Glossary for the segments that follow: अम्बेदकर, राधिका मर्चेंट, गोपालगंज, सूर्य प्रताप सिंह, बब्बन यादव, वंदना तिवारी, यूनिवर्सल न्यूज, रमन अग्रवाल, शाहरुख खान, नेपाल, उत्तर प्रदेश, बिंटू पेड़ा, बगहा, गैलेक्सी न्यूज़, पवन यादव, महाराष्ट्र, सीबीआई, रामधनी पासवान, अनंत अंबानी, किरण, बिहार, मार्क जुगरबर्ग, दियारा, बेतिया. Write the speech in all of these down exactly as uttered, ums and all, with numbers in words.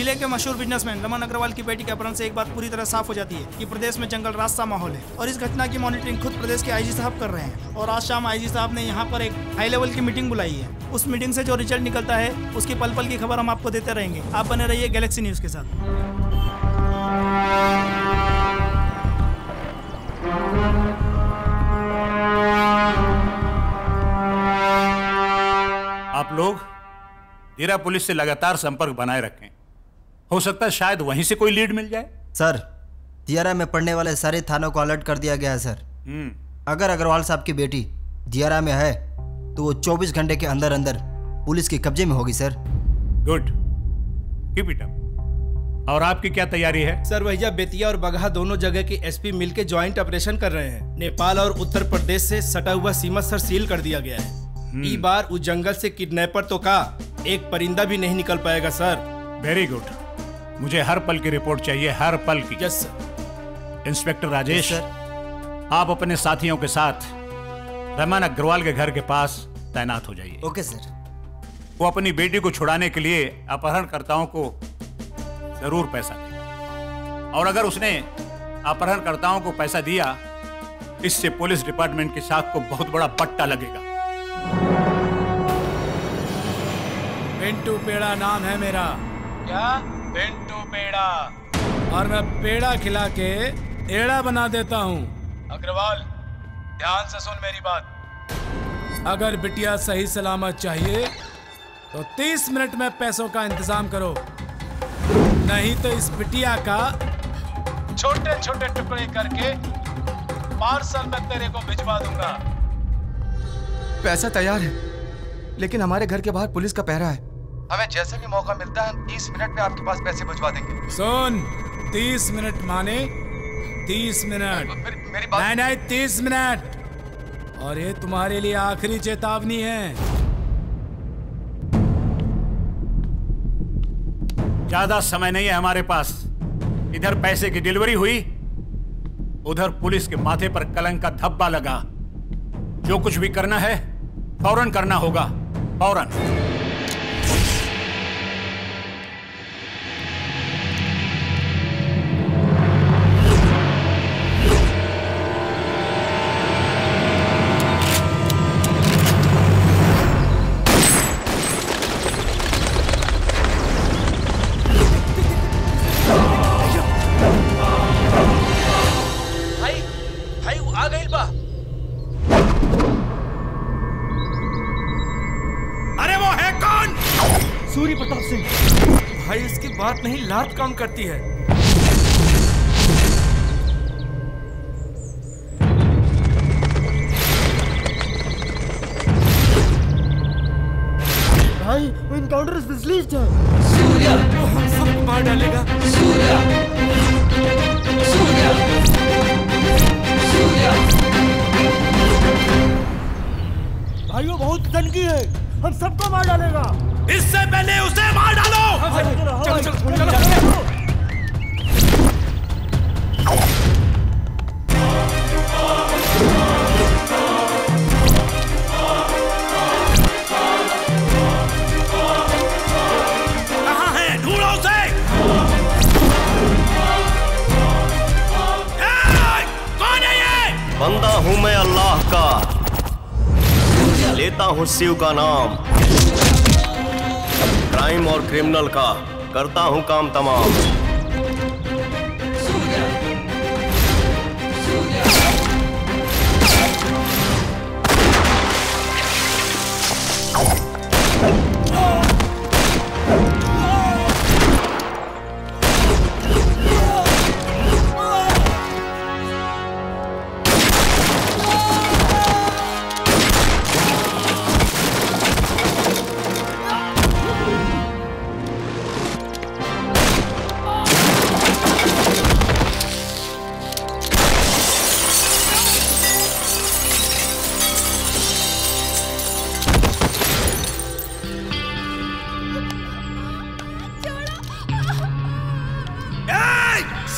जिले के मशहूर बिजनेसमैन रमन अग्रवाल की बेटी के अपहरण से एक बात पूरी तरह साफ हो जाती है कि प्रदेश में जंगल राज सा माहौल है और इस घटना की मॉनिटरिंग खुद प्रदेश के आईजी साहब कर रहे हैं। और आज शाम आईजी साहब ने यहाँ पर एक हाई लेवल की मीटिंग बुलाई है। उस मीटिंग से जो रिजल्ट निकलता है उसकी पल पल की खबर हम आपको देते रहेंगे। आप बने रहिए गैलेक्सी न्यूज़ के साथ। आप लोग दियारा पुलिस से लगातार संपर्क बनाए रखें, हो सकता है शायद वहीं से कोई लीड मिल जाए। सर, दियारा में पड़ने वाले सारे थानों को अलर्ट कर दिया गया है सर। हम्म, अगर अग्रवाल साहब की बेटी दियारा में है तो वो चौबीस घंटे के अंदर अंदर पुलिस के कब्जे में होगी sir. Good, keep it up. और आपकी क्या तैयारी है? सर भैया, बेतिया और बगहा दोनों जगह के एसपी मिलकर ज्वाइंट ऑपरेशन कर रहे हैं। नेपाल और उत्तर प्रदेश से सटा हुआ सीमा सर सील कर दिया गया है। इस बार उस जंगल से किडनैपर तो का एक परिंदा भी नहीं निकल पाएगा सर। वेरी गुड, मुझे हर पल की रिपोर्ट चाहिए, हर पल की। Yes sir. इंस्पेक्टर राजेश, आप अपने साथियों के साथ रमन अग्रवाल के घर के पास तैनात हो जाइए। Okay sir. वो अपनी बेटी को छुड़ाने के लिए अपहरणकर्ताओं को जरूर पैसा देगा, और अगर उसने अपहरणकर्ताओं को पैसा दिया, इससे पुलिस डिपार्टमेंट की साख को बहुत बड़ा पट्टा लगेगा। बिंटू पेड़ा नाम है मेरा। क्या? बिंटू पेड़ा। और मैं पेड़ा खिला के एड़ा बना देता हूँ। अग्रवाल, ध्यान से सुन मेरी बात। अगर बिटिया सही सलामत चाहिए तो तीस मिनट में पैसों का इंतजाम करो, नहीं तो इस बिटिया का छोटे छोटे टुकड़े करके पार्सल में तेरे को भिजवा दूंगा। पैसा तैयार है, लेकिन हमारे घर के बाहर पुलिस का पहरा है। हमें जैसे भी मौका मिलता है तीस मिनट में आपके पास पैसे भिजवा देंगे। सुन, तीस मिनट माने तीस मिनट मेरी, मेरी बात नहीं नहीं तीस मिनट। और ये तुम्हारे लिए आखिरी चेतावनी है। ज्यादा समय नहीं है हमारे पास। इधर पैसे की डिलीवरी हुई, उधर पुलिस के माथे पर कलंक का धब्बा लगा। जो कुछ भी करना है फौरन करना होगा, फौरन। सूर्य प्रताप सिंह भाई, इसकी बात नहीं लात काम करती है। भाई, वो इनकाउंटर बिजली था। सूर्या तो हम सबको मार डालेगा। सूर्या सूर्या सूर्या भाई, वो बहुत तनकी है, हम सबको मार डालेगा। इससे पहले उसे मार डालो। चलो चलो चलो। कहाँ है? ढूंढो उसे। कौन है ये? बंदा हूँ मैं अल्लाह का, लेता हूँ शिव का नाम। क्राइम और क्रिमिनल का करता हूं काम तमाम। सूर्या, सूर्या।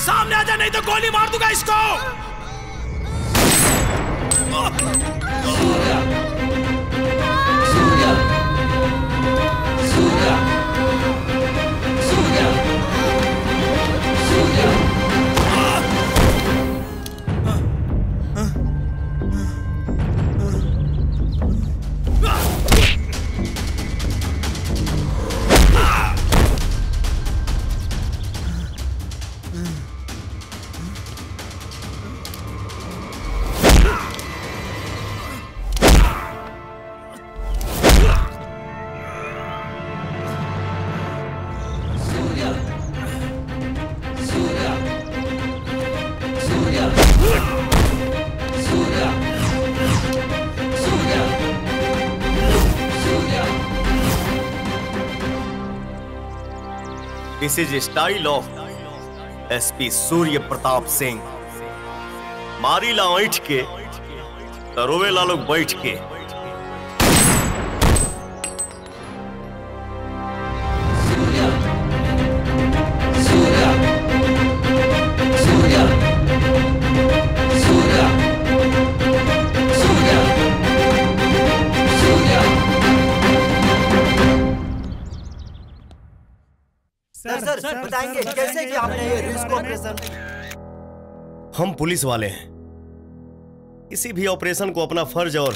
सामने आ जा, नहीं तो गोली मार दूंगा इसको। Surya, Surya, Surya, Surya. This is style of SP सूर्य प्रताप सिंह। मारी ला ऐठ के तरोवे ला लोग बैठ के। सर, सर बताएंगे कैसे कि आपने ये रिस्क ऑपरेशन। हम पुलिस वाले हैं, किसी भी ऑपरेशन को अपना फर्ज और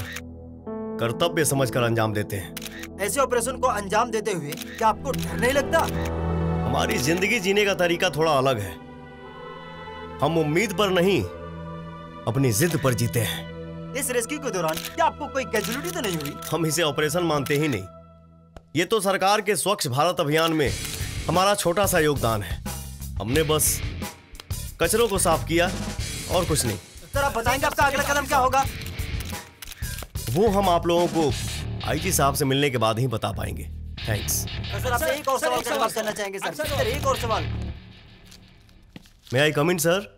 कर्तव्य समझकर अंजाम देते हैं। ऐसे ऑपरेशन को अंजाम देते हुए क्या आपको डर नहीं लगता? हमारी जिंदगी जीने का तरीका थोड़ा अलग है। हम उम्मीद पर नहीं अपनी जिद पर जीते हैं। इस रेस्क्यू के दौरान क्या आपको कोई कैजुअलिटी तो नहीं हुई? हम इसे ऑपरेशन मानते ही नहीं। ये तो सरकार के स्वच्छ भारत अभियान में हमारा छोटा सा योगदान है। हमने बस कचरों को साफ किया और कुछ नहीं। सर आप बताएंगे आपका अगला कदम क्या होगा? वो हम आप लोगों को आईजी साहब से मिलने के बाद ही बता पाएंगे। थैंक्स। सर आपसे एक और सवाल सवाल करना चाहेंगे। सर सर एक और सवाल। May I come in sir?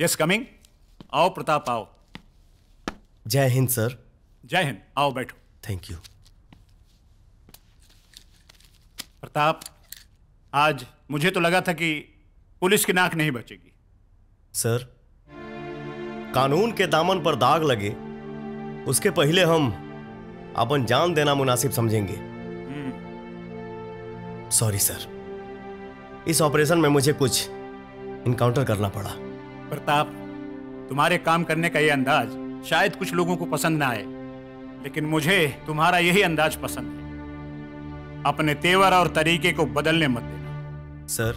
Yes coming. आओ प्रताप आओ। जय हिंद सर। जय हिंद। आओ बैठो। Thank you. प्रताप आज मुझे तो लगा था कि पुलिस की नाक नहीं बचेगी। सर कानून के दामन पर दाग लगे उसके पहले हम अपन जान देना मुनासिब समझेंगे। सॉरी सर, इस ऑपरेशन में मुझे कुछ इनकाउंटर करना पड़ा। प्रताप तुम्हारे काम करने का यह अंदाज शायद कुछ लोगों को पसंद ना आए, लेकिन मुझे तुम्हारा यही अंदाज पसंद है। अपने तेवर और तरीके को बदलने मत देना। सर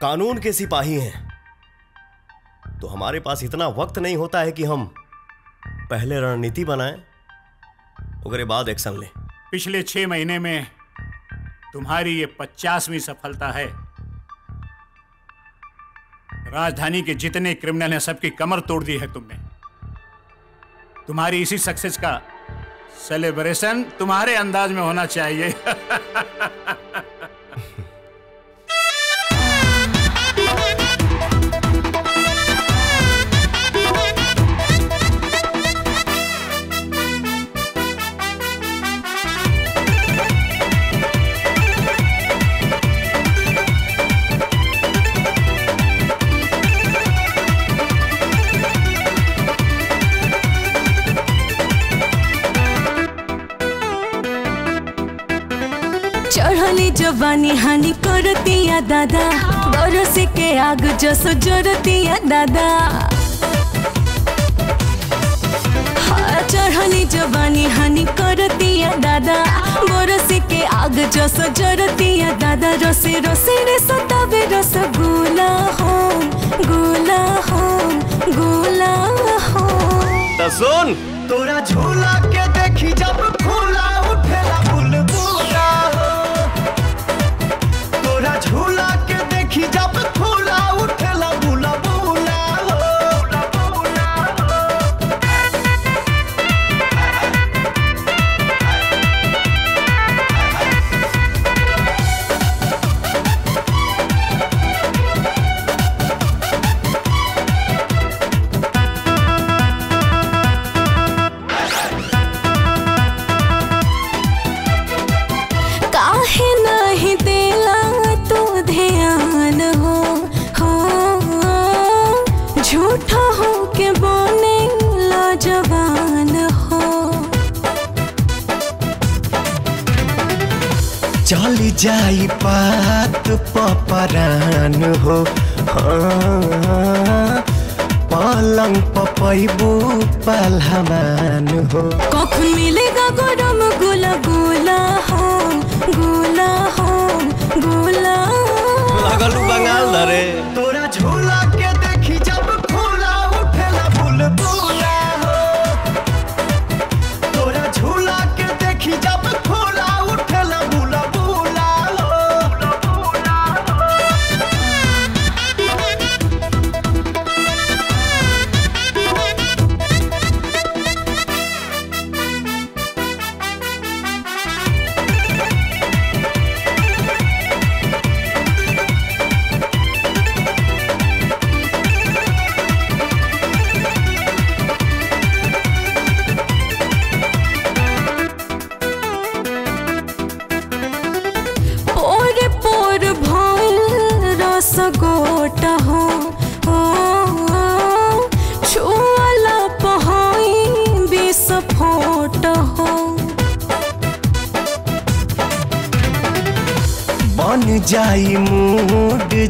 कानून के सिपाही हैं तो हमारे पास इतना वक्त नहीं होता है कि हम पहले रणनीति बनाएं उसके बाद एक्शन लें। पिछले छह महीने में तुम्हारी ये पचासवीं सफलता है। राजधानी के जितने क्रिमिनल हैं सबकी कमर तोड़ दी है तुमने। तुम्हारी इसी सक्सेस का सेलिब्रेशन तुम्हारे अंदाज में होना चाहिए। जवानी हानि करतिया दादा, बरस के आग जसो जरतिया दादा। चढ़ली जवानी हानि करतिया दादा, बरस के आग जसो जरतिया दादा। रसे रसे रे सतावे रस गुला हो गुला हो गुला हो। त सुन तोरा झूला के देखी जब फूला उठेला बुलबुला हो। झूला के देखी जब फूला उठेला बुला बुला हो बुला हो। काहे नहीं देला ध्यान हो हो, झूठा हो के बोले लाजवान हो। चली जाई पात पपरान हो, हाँ पलंग पपैबू पलहमान हो। कख मिलेगा गरम गुला गुला हो गुला हो गुला। लगलू बंगाल धरे तोरा झूला के देखी जब फूला उठेला बुलबुला हो। तोरा झूला के देखी जब फूला उठेला बुलबुला हो बुलबुला हो। बन जाई मूड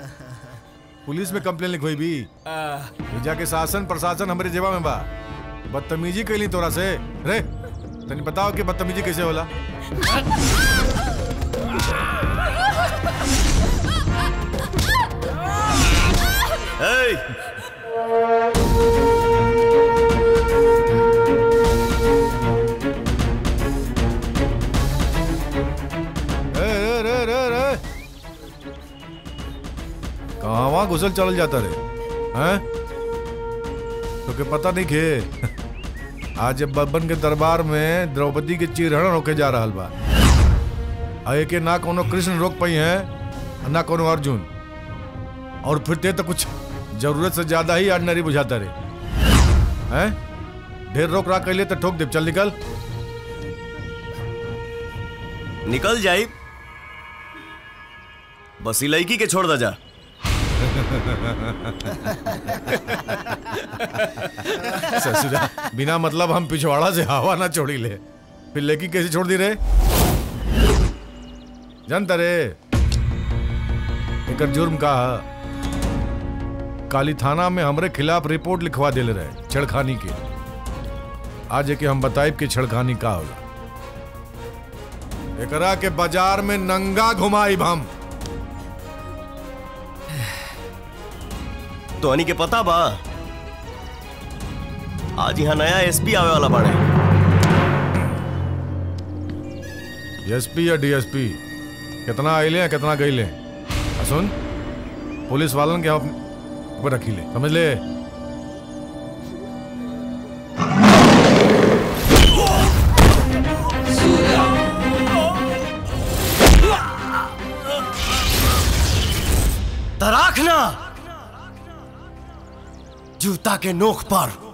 पुलिस में कंप्लेन लिखवाई भी जाके शासन प्रशासन हमारे जेबा में बा। बदतमीजी कैली तोरा से रे। तनी बताओ कि बदतमीजी कैसे होला? hey! वहाँ घुसल चल जाता रहे हैं? तो के पता नहीं खे आज बब्बन के दरबार में द्रौपदी के चिरहरण रोके जा रहा बा। आए के ना कोनो कृष्ण रोक पाई है ना कोनो अर्जुन। और फिर ते तो कुछ जरूरत से ज्यादा ही ऑर्डिनरी बुझाता रहे हैं? ढेर रोक राख कैले तो ठोक दे। चल निकल निकल जाई। बस लड़की के छोड़ दा जा। ससुरा बिना मतलब हम पिछवाड़ा से हवा ना छोड़ी ले। फिर लेकी कैसे छोड़ दी रे? जानता रे एक जुर्म का काली थाना में हमरे खिलाफ रिपोर्ट लिखवा देले रहे छेड़खानी के। आज के हम बताइब कि छेड़खानी का होला। एकरा के बाजार में नंगा घुमाइब हम। तो अनी के पता बा आज यहाँ नया एसपी आवे वाला बाड़े। एसपी या डीएसपी कितना आइले कितना गईले सुन, पुलिस वालन के आप पर रखी ले, समझ ले। तराखना जूता के नोक पर।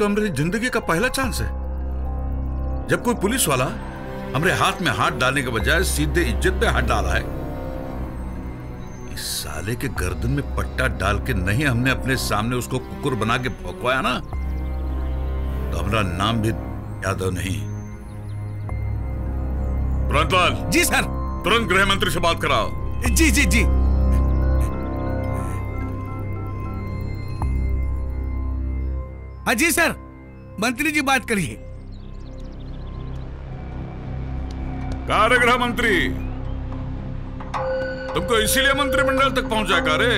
तो हमारी जिंदगी का पहला चांस है जब कोई पुलिस वाला हमारे हाथ में हाथ डालने के बजाय सीधे इज्जत में हाथ डाला है। इस साले के गर्दन में पट्टा डाल के नहीं हमने अपने सामने उसको कुकुर बना के भौंकवाया ना, तो हमारा नाम भी याद नहीं। प्रांतपाल जी सर, तुरंत गृह मंत्री से बात कराओ। जी जी जी। हाँ जी सर, मंत्री जी बात करिए। कार्यगृह मंत्री, तुमको इसीलिए मंत्रिमंडल तक पहुंचा करे,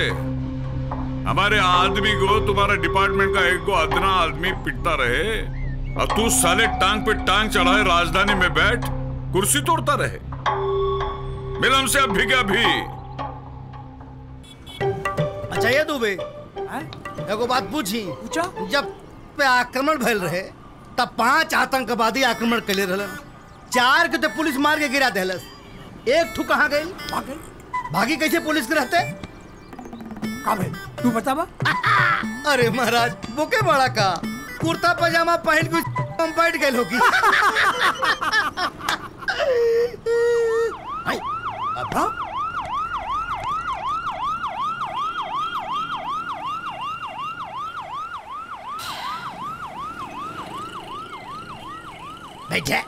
हमारे आदमी को तुम्हारे डिपार्टमेंट का एक को अदना आदमी पिटता रहे और तू साले टांग पे टांग चढ़ाए राजधानी में बैठ कुर्सी तोड़ता रहे। मिल हमसे अभी के अभी। अच्छा ये दुबे, एगो बात पूछी। पूछा? जब पे आक्रमण भैल रहे तब पांच आतंकवादी आक्रमण कले रहे, चार के तो पुलिस मार के गिरा देलस, एक ठू कहाँ गई? भागे। भागी कैसे पुलिस के रहते? का भाई तू बतावा। अरे महाराज बुके बड़ा का कुर्ता पजामा पहन के बैठ गए होगी। बैठ जा।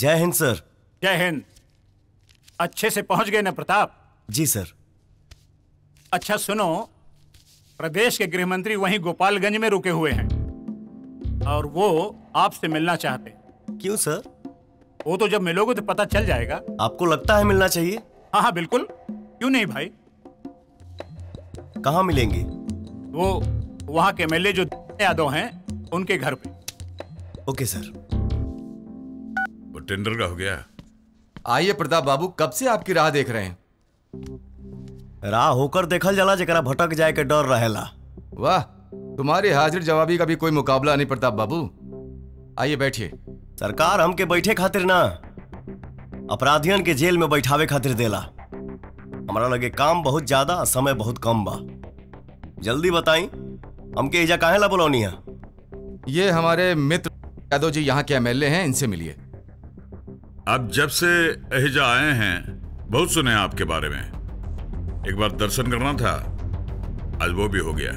जय हिंद सर। जय हिंद। अच्छे से पहुंच गए ना प्रताप? जी सर। अच्छा सुनो, प्रदेश के गृहमंत्री वहीं गोपालगंज में रुके हुए हैं और वो आपसे मिलना चाहते। क्यों सर? वो तो जब मिलोगे तो पता चल जाएगा। आपको लगता है मिलना चाहिए? हाँ हाँ बिल्कुल, क्यों नहीं भाई। कहाँ मिलेंगे? वो वहाँ के एमएलए जो यादव हैं उनके घर पे। Okay sir. वो टेंडर का हो गया। आइए प्रताप बाबू, कब से आपकी राह देख रहे हैं। राह होकर देखल जाला जरा भटक जाए के डर रहेला। वाह, तुम्हारी हाजिर जवाबी का भी कोई मुकाबला नहीं प्रताप बाबू। आइए बैठिए। सरकार हमके बैठे खातिर ना, अपराधियन के जेल में बैठावे खातिर देला। हमारा लगे काम बहुत ज्यादा, समय बहुत कम बा। जल्दी बताई हमके इजा काहे ला बोलौनी है। ये हमारे मित्र यादव जी यहाँ के एमएलए हैं, इनसे मिलिए। आप जब से एहिजा आए हैं बहुत सुने आपके बारे में। एक बार दर्शन करना था, आज वो भी हो गया।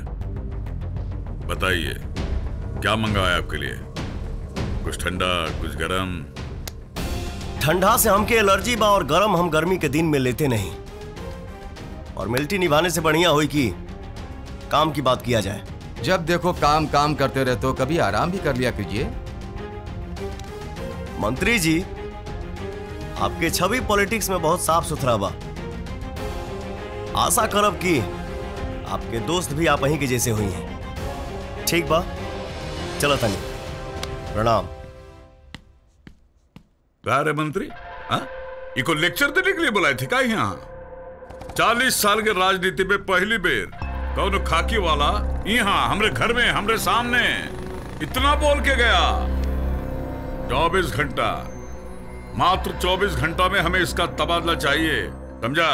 बताइए क्या मंगाया आपके लिए? कुछ ठंडा कुछ गरम? ठंडा से हमके एलर्जी बा और गरम हम गर्मी के दिन में लेते नहीं। और मिल्टी निभाने से बढ़िया होई कि काम की बात किया जाए। जब देखो काम काम करते रहते हो, कभी आराम भी कर लिया कीजिए। मंत्री जी, आपके छवि पॉलिटिक्स में बहुत साफ सुथरा बा। आशा करब कि आपके दोस्त भी आप ही के जैसे हुई हैं। ठीक बा, चलो तनी प्रणाम। अरे मंत्री, हाँ इको लेक्चर देने के लिए बुलाए थे क्या यहाँ? चालीस साल के राजनीति में पहली बार कौन खाकी वाला यहाँ हमरे घर में हमरे सामने इतना बोल के गया। चौबीस घंटा, मात्र चौबीस घंटा में हमें इसका तबादला चाहिए, समझा?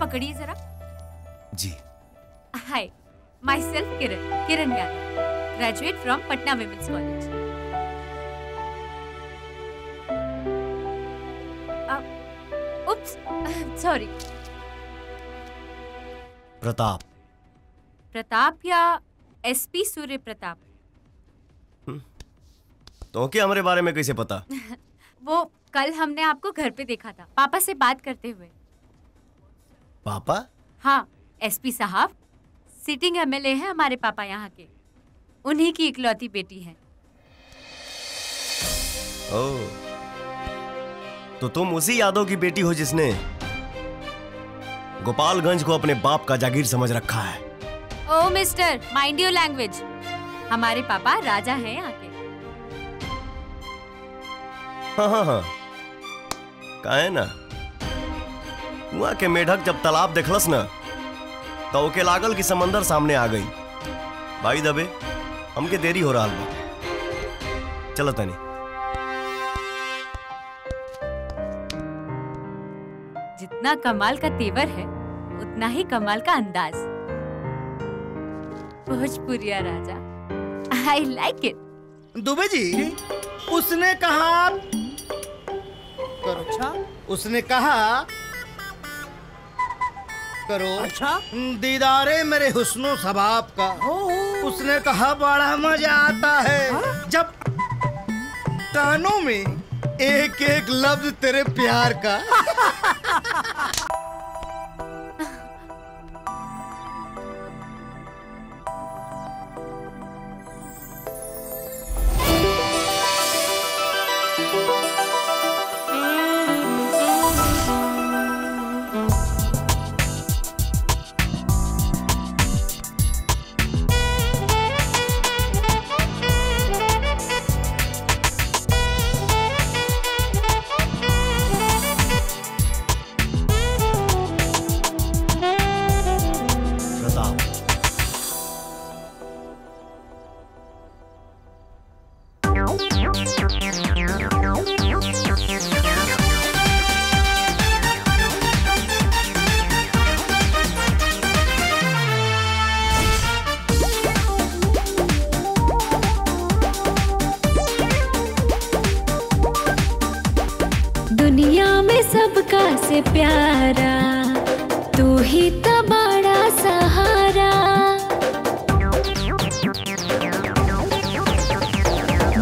पकड़िए जरा। जी। Hi, myself किरण, किरण Yadav, graduate from Patna women's college. Oops, sorry. Pratap. Pratap या एसपी सूर्य प्रताप? तो क्या हमारे बारे में कैसे पता? वो कल हमने आपको घर पे देखा था, पापा से बात करते हुए। पापा? हाँ, एसपी साहब सिटिंग एमएलए हैं हमारे पापा यहाँ के, उन्हीं की इकलौती बेटी है। ओह, तो तुम उसी यादव की बेटी हो जिसने गोपालगंज को अपने बाप का जागीर समझ रखा है। Oh mister, mind your language, हमारे पापा राजा हैं यहाँ के। हाँ हाँ हाँ, काहे ना कुआं के मेढक जब तालाब देखलस ना तो ओके लागल कि समंदर सामने आ गई। भाई दबे हमके देरी हो रहा है, चलो तनी। जितना कमाल का तेवर है उतना ही कमाल का अंदाज। भोजपुरिया राजा, I like it. Dubey ji, उसने कहा करो। अच्छा, उसने कहा करो। अच्छा, दीदारे मेरे हुस्नो सबाब का। ओ, उसने कहा बड़ा मजा आता है हा? जब कानों में एक एक लफ्ज तेरे प्यार का। दुनिया में सबका से प्यारा तू ही तो बड़ा सहारा,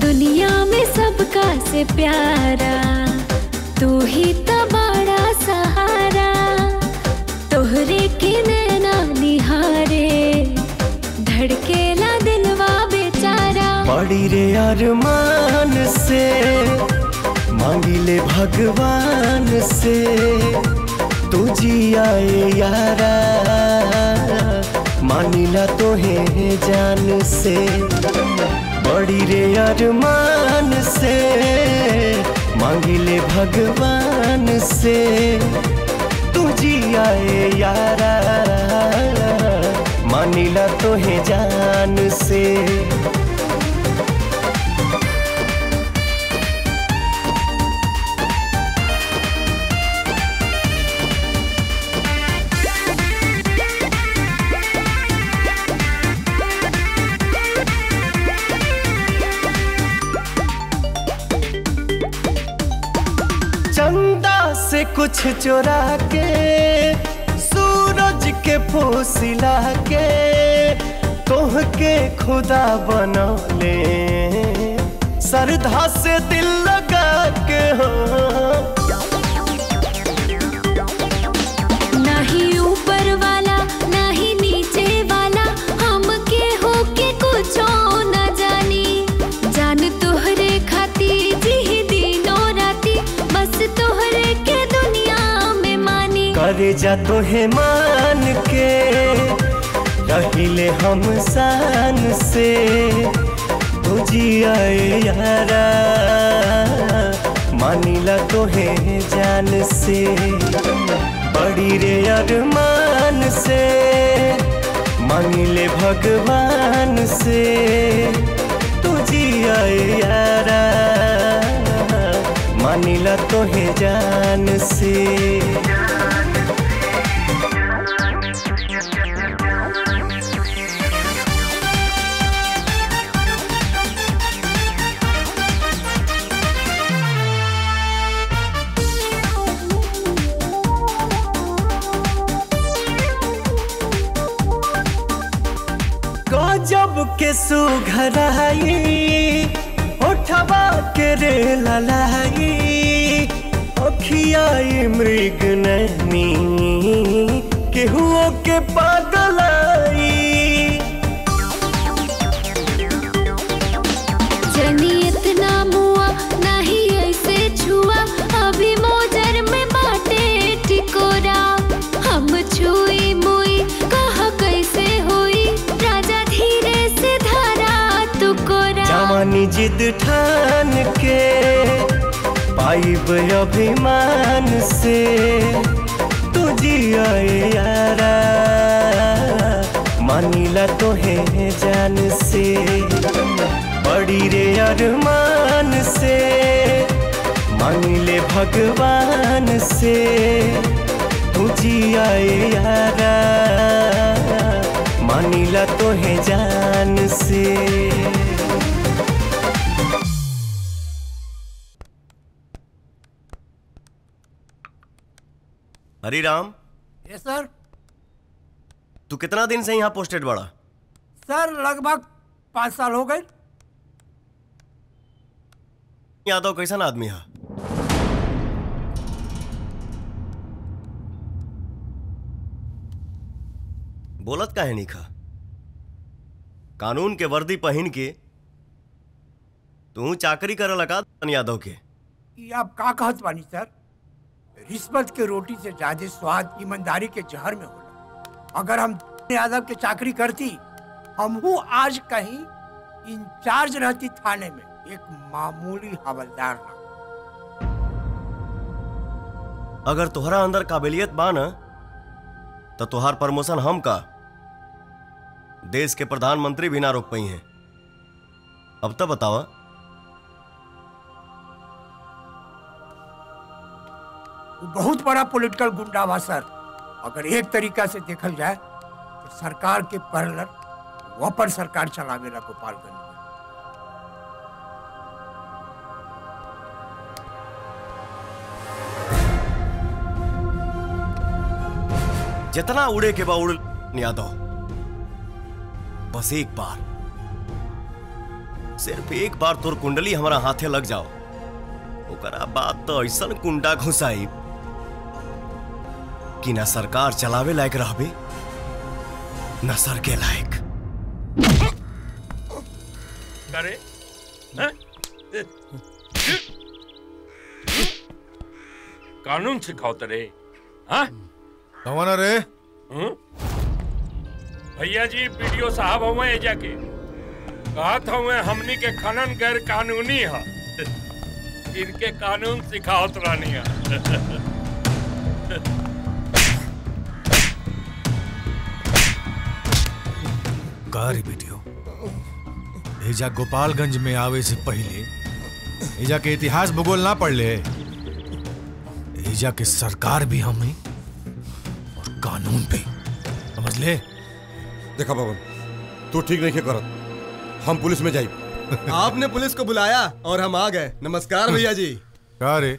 दुनिया में सबका से प्यारा तू ही तो बड़ा सहारा, तोहरे के नैना निहारे धड़केला दिलवा बेचारा। बड़ी रे अरमान से मांगिले भगवान से तू जी आए यारा, मानिला तोहे जान से। बड़ी रे अरमान से मांगिले भगवान से तू जी आए यारा, मानिला तोहे जान से। कुछ चुरा के सूरज के फूसिला के तोह के खुदा बनौले, श्रद्धा से दिल लगा के हो ना ही ऊपर वाला ना ही नीचे वाला, हम के हो के कुछ न जानी जान तोहरे खाती जी दिनों राती बस तोहरे के करे जा तोहे मान के रहिले हम शान से तुझी आए यारा, मानिला तोहे जान से। बड़ी रे अरमान से मांगिले भगवान से तुझी आए यारा, मानिला तोहे जान से। के सुघराई उठवा के रे ललाई अखियाई मृग नैनी केहुओ के पागलाई। जनी इतना मुआ नहीं ऐसे छुआ अभी मोजर में बाटे टिकोरा, हम छुई मुई कहा कैसे हुई राजा धीरे से धारा तू कोरा। जवानी जिद ठान के पाइब अभिमान से तुझी आए यारा, मानिला तोहे जान से। बड़ी रे अरमान से मांगिले भगवान से तुझी आए यारा, मानिला तोहे जान से। हरी राम। Yes sir. तू कितना दिन से यहाँ पोस्टेड बड़ा? सर लगभग पाँच साल हो गए। यादव कैसन आदमी है? बोलत काहे नहीं खा? कानून के वर्दी पहन के तू चाकरी करे लगा यादव के। आप का कहत बानी सर? रिश्वत के रोटी से ज्यादा स्वाद ईमानदारी के जहर में होला। अगर हम यादव के चाकरी करती हम हूँ आज कहीं इंचार्ज रहती थाने में, एक मामूली हवलदार ना। अगर तुहरा अंदर काबिलियत बा न तो तुहार प्रमोशन हम का देश के प्रधानमंत्री भी ना रोक पाई हैं। अब तब बतावा वो बहुत बड़ा पॉलिटिकल गुंडावासर। अगर एक तरीका से देखल जाए तो सरकार के पैरलर वहाँ पर सरकार चलावेला गोपालगंज में। जितना उड़े के बाउल यादव, बस एक बार, सिर्फ एक बार तोर कुंडली हमारा हाथे लग जाओ, ओकरा बाद तो ऐसा कुंडा घुसाई कि ना सरकार चलावे लायक रहबे ना सर के लायक। अरे कानून सिखाओ तेरे। हाँ कौन रे? भैया जी वीडियो साहब हुए जाके कहत हुए हमनी के खनन गैर कानूनी है, इनके कानून सिखावत रानी है। कारी वीडियो एजा गोपालगंज में आवे से पहले एजा के इतिहास भूगोल ना पड़ ले। एजा के सरकार भी हमें कानून पे समझ ले। देखा बाबन, तू ठीक नहीं करत, हम पुलिस में जाए। आपने पुलिस को बुलाया और हम आ गए। नमस्कार भैया जी। का रे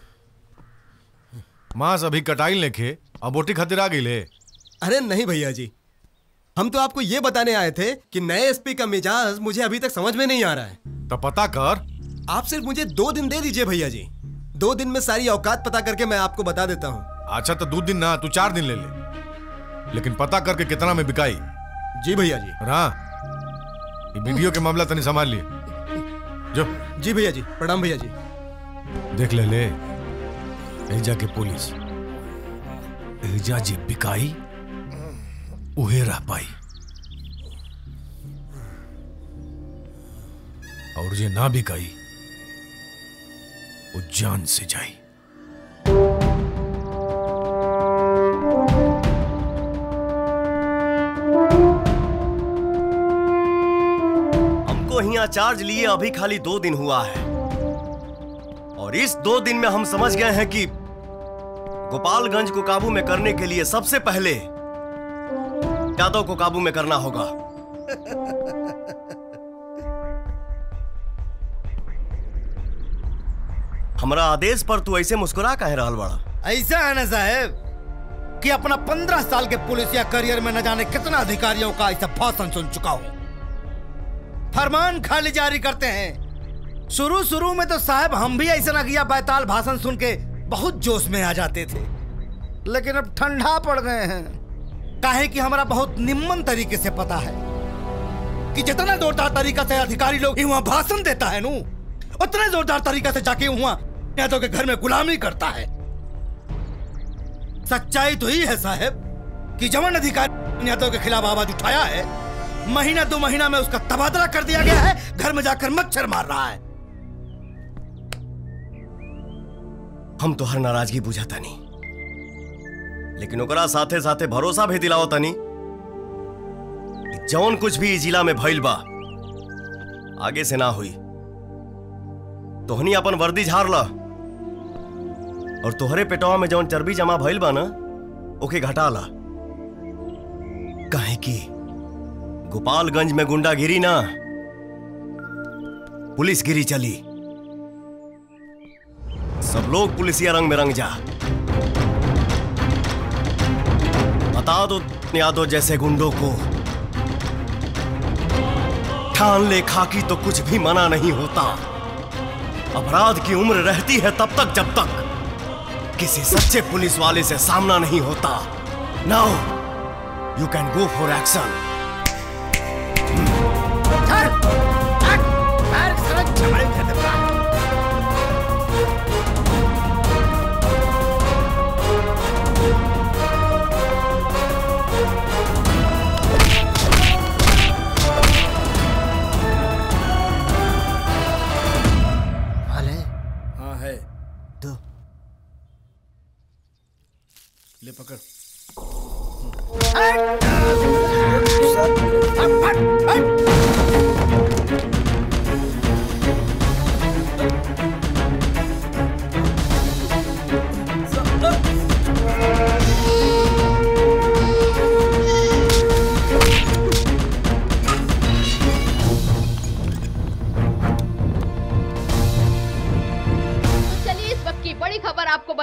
मांस अभी कटाई लेके अब बोटी खातिर आ गई ले? अरे नहीं भैया जी, हम तो आपको ये बताने आए थे कि नए एसपी का मिजाज मुझे अभी तक समझ में नहीं आ रहा है। तो पता कर। आप सिर्फ मुझे दो दिन दे दीजिए भैया जी, दो दिन में सारी औकात पता करके मैं आपको बता देता हूँ। अच्छा तो दो दिन ना, तू चार दिन ले ले, लेकिन पता करके कितना में बिकाई। जी भैया जी। हाँ वीडियो के मामला तनी संभाल लिए जो। जी भैया जी, प्रणाम भैया जी। देख ले ले एजा के पुलिस, एजा जी बिकाई उहे रह पाई और जे ना बिकाई वो जान से जाई। यहाँ चार्ज लिए अभी खाली दो दिन हुआ है और इस दो दिन में हम समझ गए हैं कि गोपालगंज को काबू में करने के लिए सबसे पहले यादव को काबू में करना होगा। हमारा आदेश पर तू ऐसे मुस्कुरा काहे रहल बड़ा? ऐसा है ना साहेब कि अपना पंद्रह साल के पुलिस या करियर में न जाने कितना अधिकारियों का ऐसा भाषण सुन चुका हूं। फरमान खाली जारी करते हैं। शुरू शुरू में तो साहब हम भी ऐसा नगिया बैताल भाषण सुन के बहुत जोश में आ जाते थे, लेकिन अब ठंडा पड़ गए हैं। काहे कि हमारा बहुत निम्न तरीके से पता है कि जितना जोरदार तरीका से अधिकारी लोग वहाँ भाषण देता है नू, उतना जोरदार तरीका से जाके वहाँ नेताओं के घर में गुलामी करता है। सच्चाई तो यही है साहब कि जवन अधिकारी नेताओं के खिलाफ आवाज उठाया है, महीना दो महीना में उसका तबादला कर दिया गया है, घर में जाकर मच्छर मार रहा है। हम तो हर नाराजगी बुझाता नहीं, लेकिन ओकरा साथे साथे भरोसा भी दिलावता नहीं जौन कुछ भी जिला में भइल बा आगे से ना हुई। तोहनी अपन वर्दी झाड़ ला और तोहरे पेटवा में जौन चर्बी जमा भइल बा ना ओके घटा ला। काहे कि गोपालगंज में गुंडागिरी ना पुलिसगिरी चली, सब लोग पुलिसिया रंग में रंग जा। बता दो यादव जैसे गुंडों को ठान ले खाकी तो कुछ भी मना नहीं होता। अपराध की उम्र रहती है तब तक जब तक किसी सच्चे पुलिस वाले से सामना नहीं होता। Now you can go for action. ले पकड़।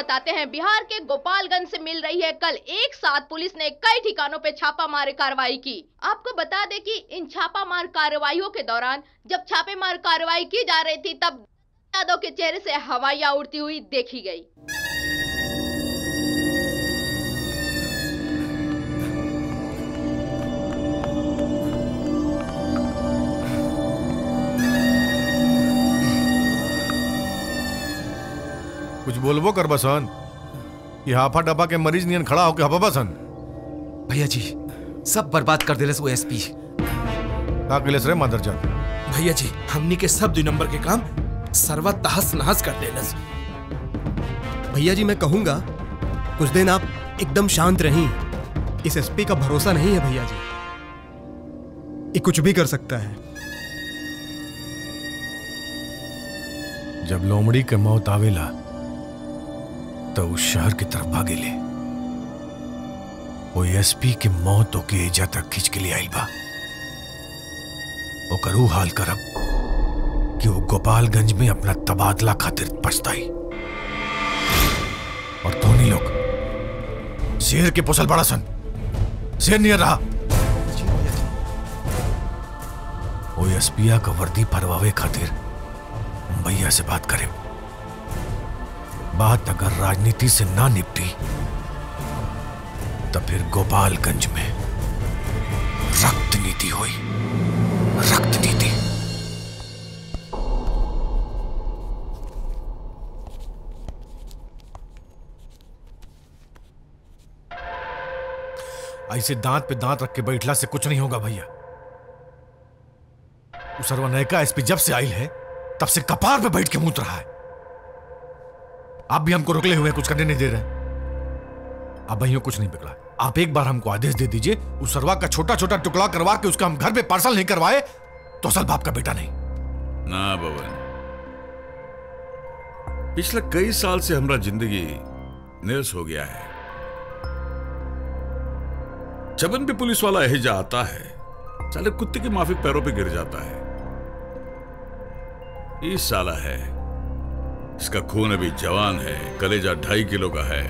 बताते हैं, बिहार के गोपालगंज से मिल रही है। कल एक साथ पुलिस ने कई ठिकानों पे छापामार कार्रवाई की। आपको बता दें कि इन छापामार कार्रवाइयों के दौरान जब छापेमार कार्रवाई की जा रही थी तब यादव के चेहरे से हवाइयां उड़ती हुई देखी गयी। कुछ बोलबो कर बसन, ये हाफा डब्बा के मरीज नियन खड़ा होके हबा बसन। भैया जी सब बर्बाद कर देलेस वो एसपी का कलेस रे मदर जान। भैया जी हमनी के सब दो नंबर के काम सर्वा तहस नहस कर देलेस। भैया जी मैं कहूंगा कुछ दिन आप एकदम शांत रहें, इस एसपी का भरोसा नहीं है। भैया जी ये कुछ भी कर सकता है। जब लोमड़ी के मौत आवेला तो उस शहर की तरफ भागे ले। वो एसपी के मौत के एजा तक खींच के लिए आयल बा। ओकर ऊ हाल करब कि वो गोपालगंज में अपना तबादला खातिर पछताई। और धोनी लोग शेर के पोसल बड़ा सन, शेर नियर रहा। वो एसपी का वर्दी फरवावे खातिर भैया से बात करे। बात अगर राजनीति से ना निपटी तो फिर गोपालगंज में रक्त नीति हुई, रक्त नीति। ऐसे दांत पे दांत रख के बैठला से कुछ नहीं होगा भैया। उस सर्वनायका एसपी जब से आई है तब से कपार पे बैठ के मूत रहा है। आप भी हमको रुकले हुए, कुछ करने नहीं दे रहे। अब भाइयों कुछ नहीं बिगड़ा। आप एक बार हमको आदेश दे दीजिए, उस सरवा का छोटा छोटा टुकड़ा करवा के उसका हम घर पे पार्सल नहीं करवाए तो असल बाप का बेटा नहीं ना। बबन पिछले कई साल से हमारा जिंदगी नीरस हो गया है। जबन भी पुलिस वाला एहजा आता है साले कुत्ते की माफिक पैरों पे गिर जाता है। इस साला है, इसका खून अभी जवान है, कलेजा ढाई किलो का है।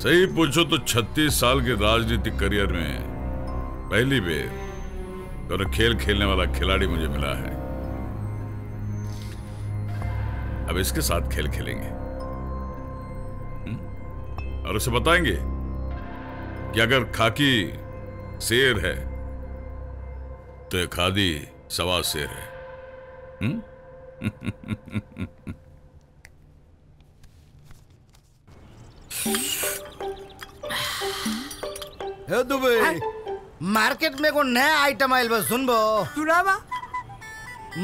सही पूछो तो छत्तीस साल के राजनीतिक करियर में पहली बार दोनों खेल खेलने वाला खिलाड़ी मुझे मिला है। अब इसके साथ खेल खेलेंगे हुँ? और उसे बताएंगे कि अगर खाकी शेर है तो खादी सवा शेर है हुँ? हे दुबे मार्केट में को नया आइटम आयल बस सुनबो। सुनावा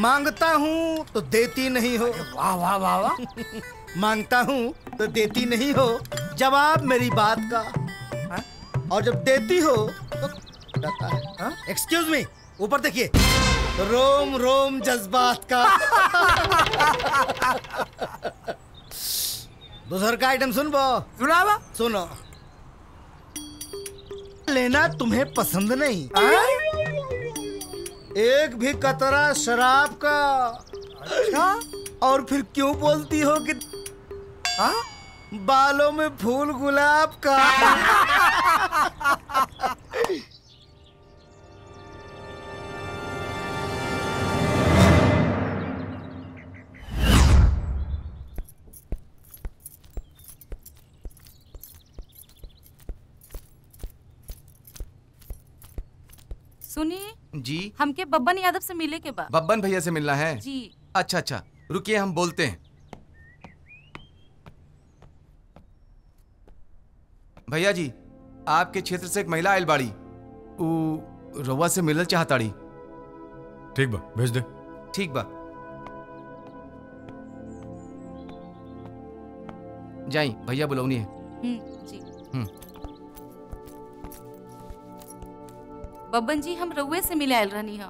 मांगता हूँ तो देती नहीं हो। वाह वाह वाह वाह। मांगता हूँ तो देती नहीं हो जवाब मेरी बात का हा? और जब देती हो तो एक्सक्यूज मी ऊपर देखिए रोम रोम जज्बात का। दूसर का आइटम सुन बो। सुनावा सुनो लेना तुम्हें पसंद नहीं आ? एक भी कतरा शराब का। अच्छा और फिर क्यों बोलती हो कि आ? बालों में फूल गुलाब का। सुनिए जी हमके बब्बन यादव से मिले के बाद। बब्बन भैया से मिलना है जी। अच्छा अच्छा रुकिए हम बोलते हैं। भैया जी आपके क्षेत्र से एक महिला आयल बाड़ी, ऊ रवा से मिलल चाहताड़ी। ठीक बा भेज दे। ठीक बा जाई भैया बुलाऊनी है। हम्म जी हम्म। बब्बन जी हम रउए से मिले आयल रहनी है।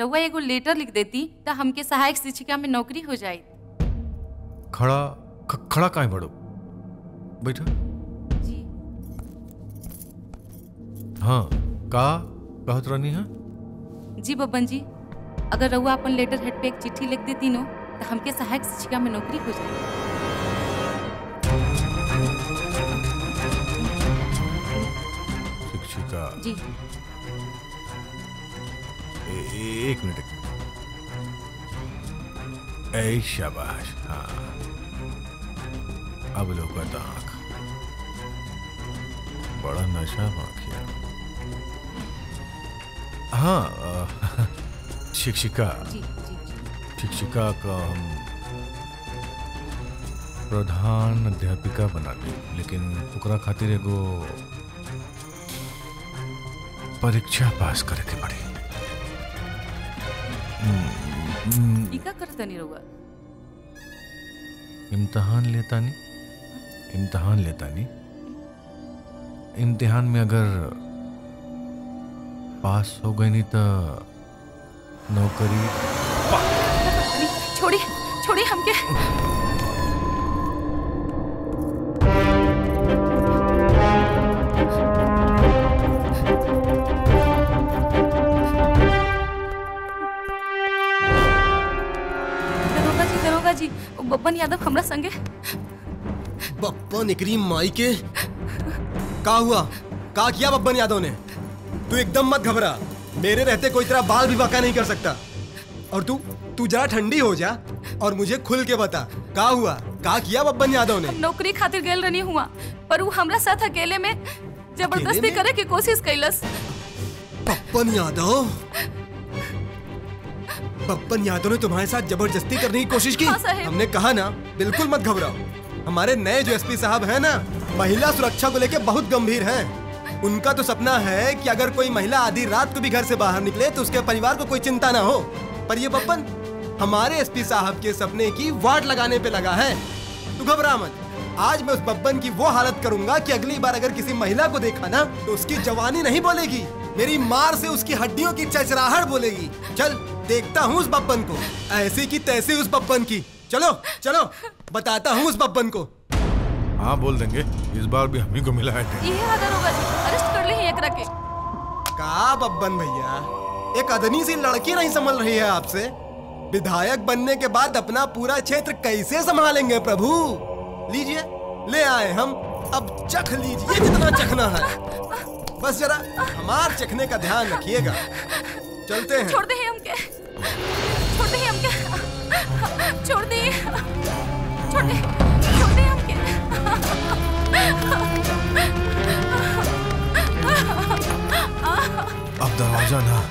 रउआ एगो लेटर लिख देती तो हमके सहायक शिक्षिका में नौकरी हो जाए। खड़ा ख, खड़ा काहे बड़ो बैठा जी। हाँ का कहत रहनी है। जी बब्बन जी अगर रउआ अपन लेटर हेड पे एक चिट्ठी लिख देती नो तो हमके सहायक शिक्षिका में नौकरी हो जाए। शिक्षिका जी ए, ए, एक मिनट। ऐ शाबाश, हाँ अब लोग का आंख बड़ा नशा वाकिया। हाँ आ, शिक्षिका जी, जी, जी। शिक्षिका का हम प्रधान अध्यापिका बना दी, लेकिन ओकरा खातिर एगो परीक्षा पास करे के पड़ी। इका करता नहीं रहुआ। इम्तहान लेता नहीं, इम्तहान लेता नहीं। इम्तिहान में अगर पास हो गई नहीं तो नौकरी। छोड़ी, छोड़ी हमके। दरोगा जी, दरोगा जी, बब्बन यादव हमरा संगे। बब्बन एकरी माई के का हुआ? का किया बब्बन यादव ने? तू एकदम मत घबरा, मेरे रहते कोई तेरा बाल भी बाका नहीं कर सकता। और तू तू जरा ठंडी हो जा और मुझे खुल के बता का हुआ, का किया बब्बन यादव ने? नौकरी खातिर गेल रहनी हुआ, पर वो हमरा साथ अकेले में जबरदस्ती करे की कोशिश कैलस। बब्बन यादव, बब्बन यादव ने तुम्हारे साथ जबरदस्ती करने की कोशिश की? हमने कहा ना बिल्कुल मत घबराओ। हमारे नए जो एस पी साहब है ना, महिला सुरक्षा को लेके बहुत गंभीर हैं। उनका तो सपना है कि अगर कोई महिला आधी रात को भी घर से बाहर निकले तो उसके परिवार को कोई चिंता ना हो। पर ये बब्बन हमारे एसपी साहब के सपने की वाट लगाने पे लगा है। तू घबरा मत, आज मैं उस बब्बन की वो हालत करूंगा कि अगली बार अगर किसी महिला को देखा ना तो उसकी जवानी नहीं बोलेगी, मेरी मार से उसकी हड्डियों की चचराहट बोलेगी। चल देखता हूँ उस बब्बन को, ऐसी की तैसी उस बब्बन की। चलो चलो बताता हूँ उस बब्बन को। हाँ बोल देंगे, इस बार भी हम ही को मिला है। ये होगा जी, अरेस्ट कर ले एक रखे। का बब्बन भैया, एक अदनी सी लड़की नहीं संभल रही है आपसे। विधायक बनने के बाद अपना पूरा क्षेत्र कैसे संभालेंगे प्रभु? लीजिए ले आए हम, अब चख लीजिए जितना चखना है। बस जरा हमार चखने का ध्यान रखिएगा। चलते हैं। छोड़ दे हमके, छोड़ दे हमके, छोड़ दे, छोड़ दे। अब दरवाजा ना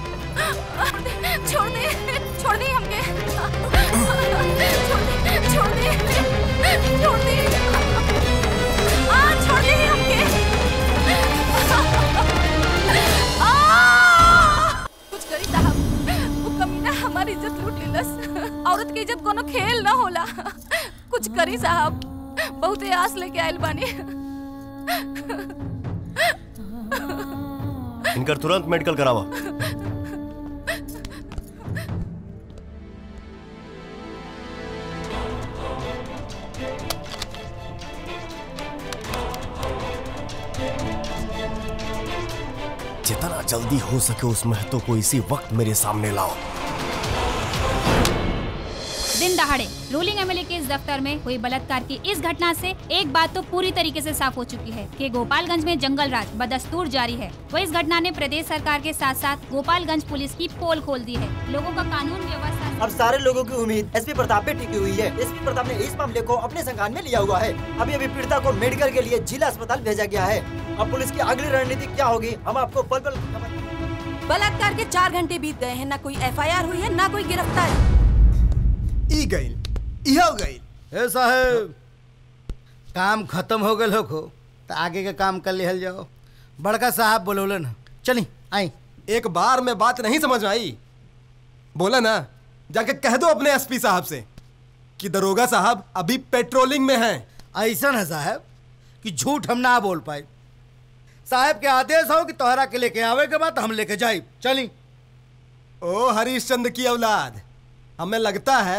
छोड़ दे, छोड़ दे हमके, छोड़ दे, छोड़ दे, छोड़ दे, आ छोड़ दे हमके। कुछ करी साहब, वो कमीना हमारी इज्जत लूट लेलस। औरत की इज्जत कोनो खेल ना होला। कुछ करी साहब, बहुत आस लेके आयल बानी। इनकर तुरंत मेडिकल करावा। जितना जल्दी हो सके उस महतो को इसी वक्त मेरे सामने लाओ। दिन दहाड़े रोलिंग एमएलए के इस दफ्तर में हुई बलात्कार की इस घटना से एक बात तो पूरी तरीके से साफ हो चुकी है कि गोपालगंज में जंगल राज बदस्तूर जारी है। वह इस घटना ने प्रदेश सरकार के साथ साथ गोपालगंज पुलिस की पोल खोल दी है। लोगों का कानून व्यवस्था। अब सारे लोगों की उम्मीद एसपी प्रताप पे टिकी हुई है। एसपी प्रताप ने इस मामले को अपने संज्ञान में लिया हुआ है। अभी अभी पीड़िता को मेडिकल के लिए जिला अस्पताल भेजा गया है। अब पुलिस की अगली रणनीति क्या होगी हम आपको पल पल। बलात्कार के चार घंटे बीत गए हैं, न कोई एफआईआर हुई है, न कोई गिरफ्तारी। ई गईल, इहो गईल। ए साहब, काम खत्म हो गए हो, तो आगे का काम कर लेहल जाओ। बड़का साहब बोलोलन, चली आई। एक बार में बात नहीं समझ आई, बोला ना जाके कह दो अपने एसपी साहब से कि दरोगा साहब अभी पेट्रोलिंग में हैं। ऐसा है साहब कि झूठ हम ना बोल पाए। साहब के आदेश हो कि तोहरा के लेके आवे के बाद हम लेके जाए। चली। ओ हरीशचंद्र की औलाद, हमें लगता है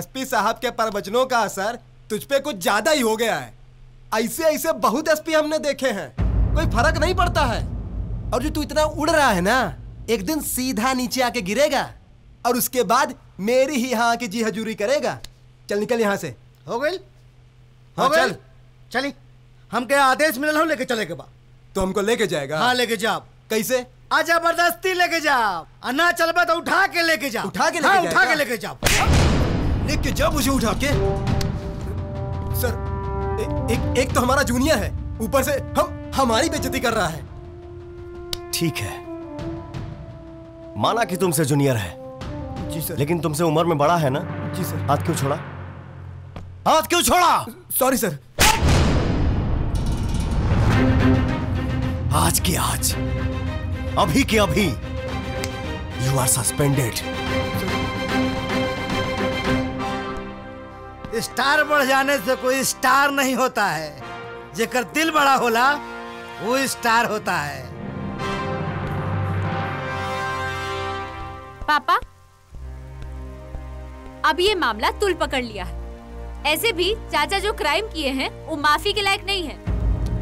एसपी साहब के प्रवचनों का असर तुझ पे कुछ ज्यादा ही हो गया है। ऐसे ऐसे बहुत एसपी हमने देखे हैं, कोई फर्क नहीं पड़ता है। और जो तू इतना उड़ रहा है ना, एक दिन सीधा नीचे आके गिरेगा और उसके बाद मेरी ही यहाँ की जी हजूरी करेगा। चल निकल यहाँ से। हो गई हो गई चल चली। हम क्या आदेश मिलल हो लेके चले के बा? तो हमको लेके जाएगा? हाँ लेके जाओ। कैसे? आज जबरदस्ती लेके जाओ। अन्ना चलबा तो उठा के लेके जाओ। उठा के लेके जाओ। उठा के लेके जाओ। लेके जाओ मुझे उठा के। सर ए, एक एक तो हमारा जूनियर है, ऊपर से हम हमारी बेइज्जती कर रहा है। ठीक है, माना कि तुमसे जूनियर है जी सर, लेकिन तुमसे उम्र में बड़ा है ना? जी सर। हाथ क्यों छोड़ा? हाथ क्यों छोड़ा? Sorry sir. आज के आज, अभी के अभी यू आर सस्पेंडेड। स्टार बढ़ जाने से कोई स्टार नहीं होता है, जेकर दिल बड़ा होला वो स्टार होता है। पापा, अब ये मामला तुल पकड़ लिया है। ऐसे भी चाचा जो क्राइम किए हैं वो माफी के लायक नहीं है।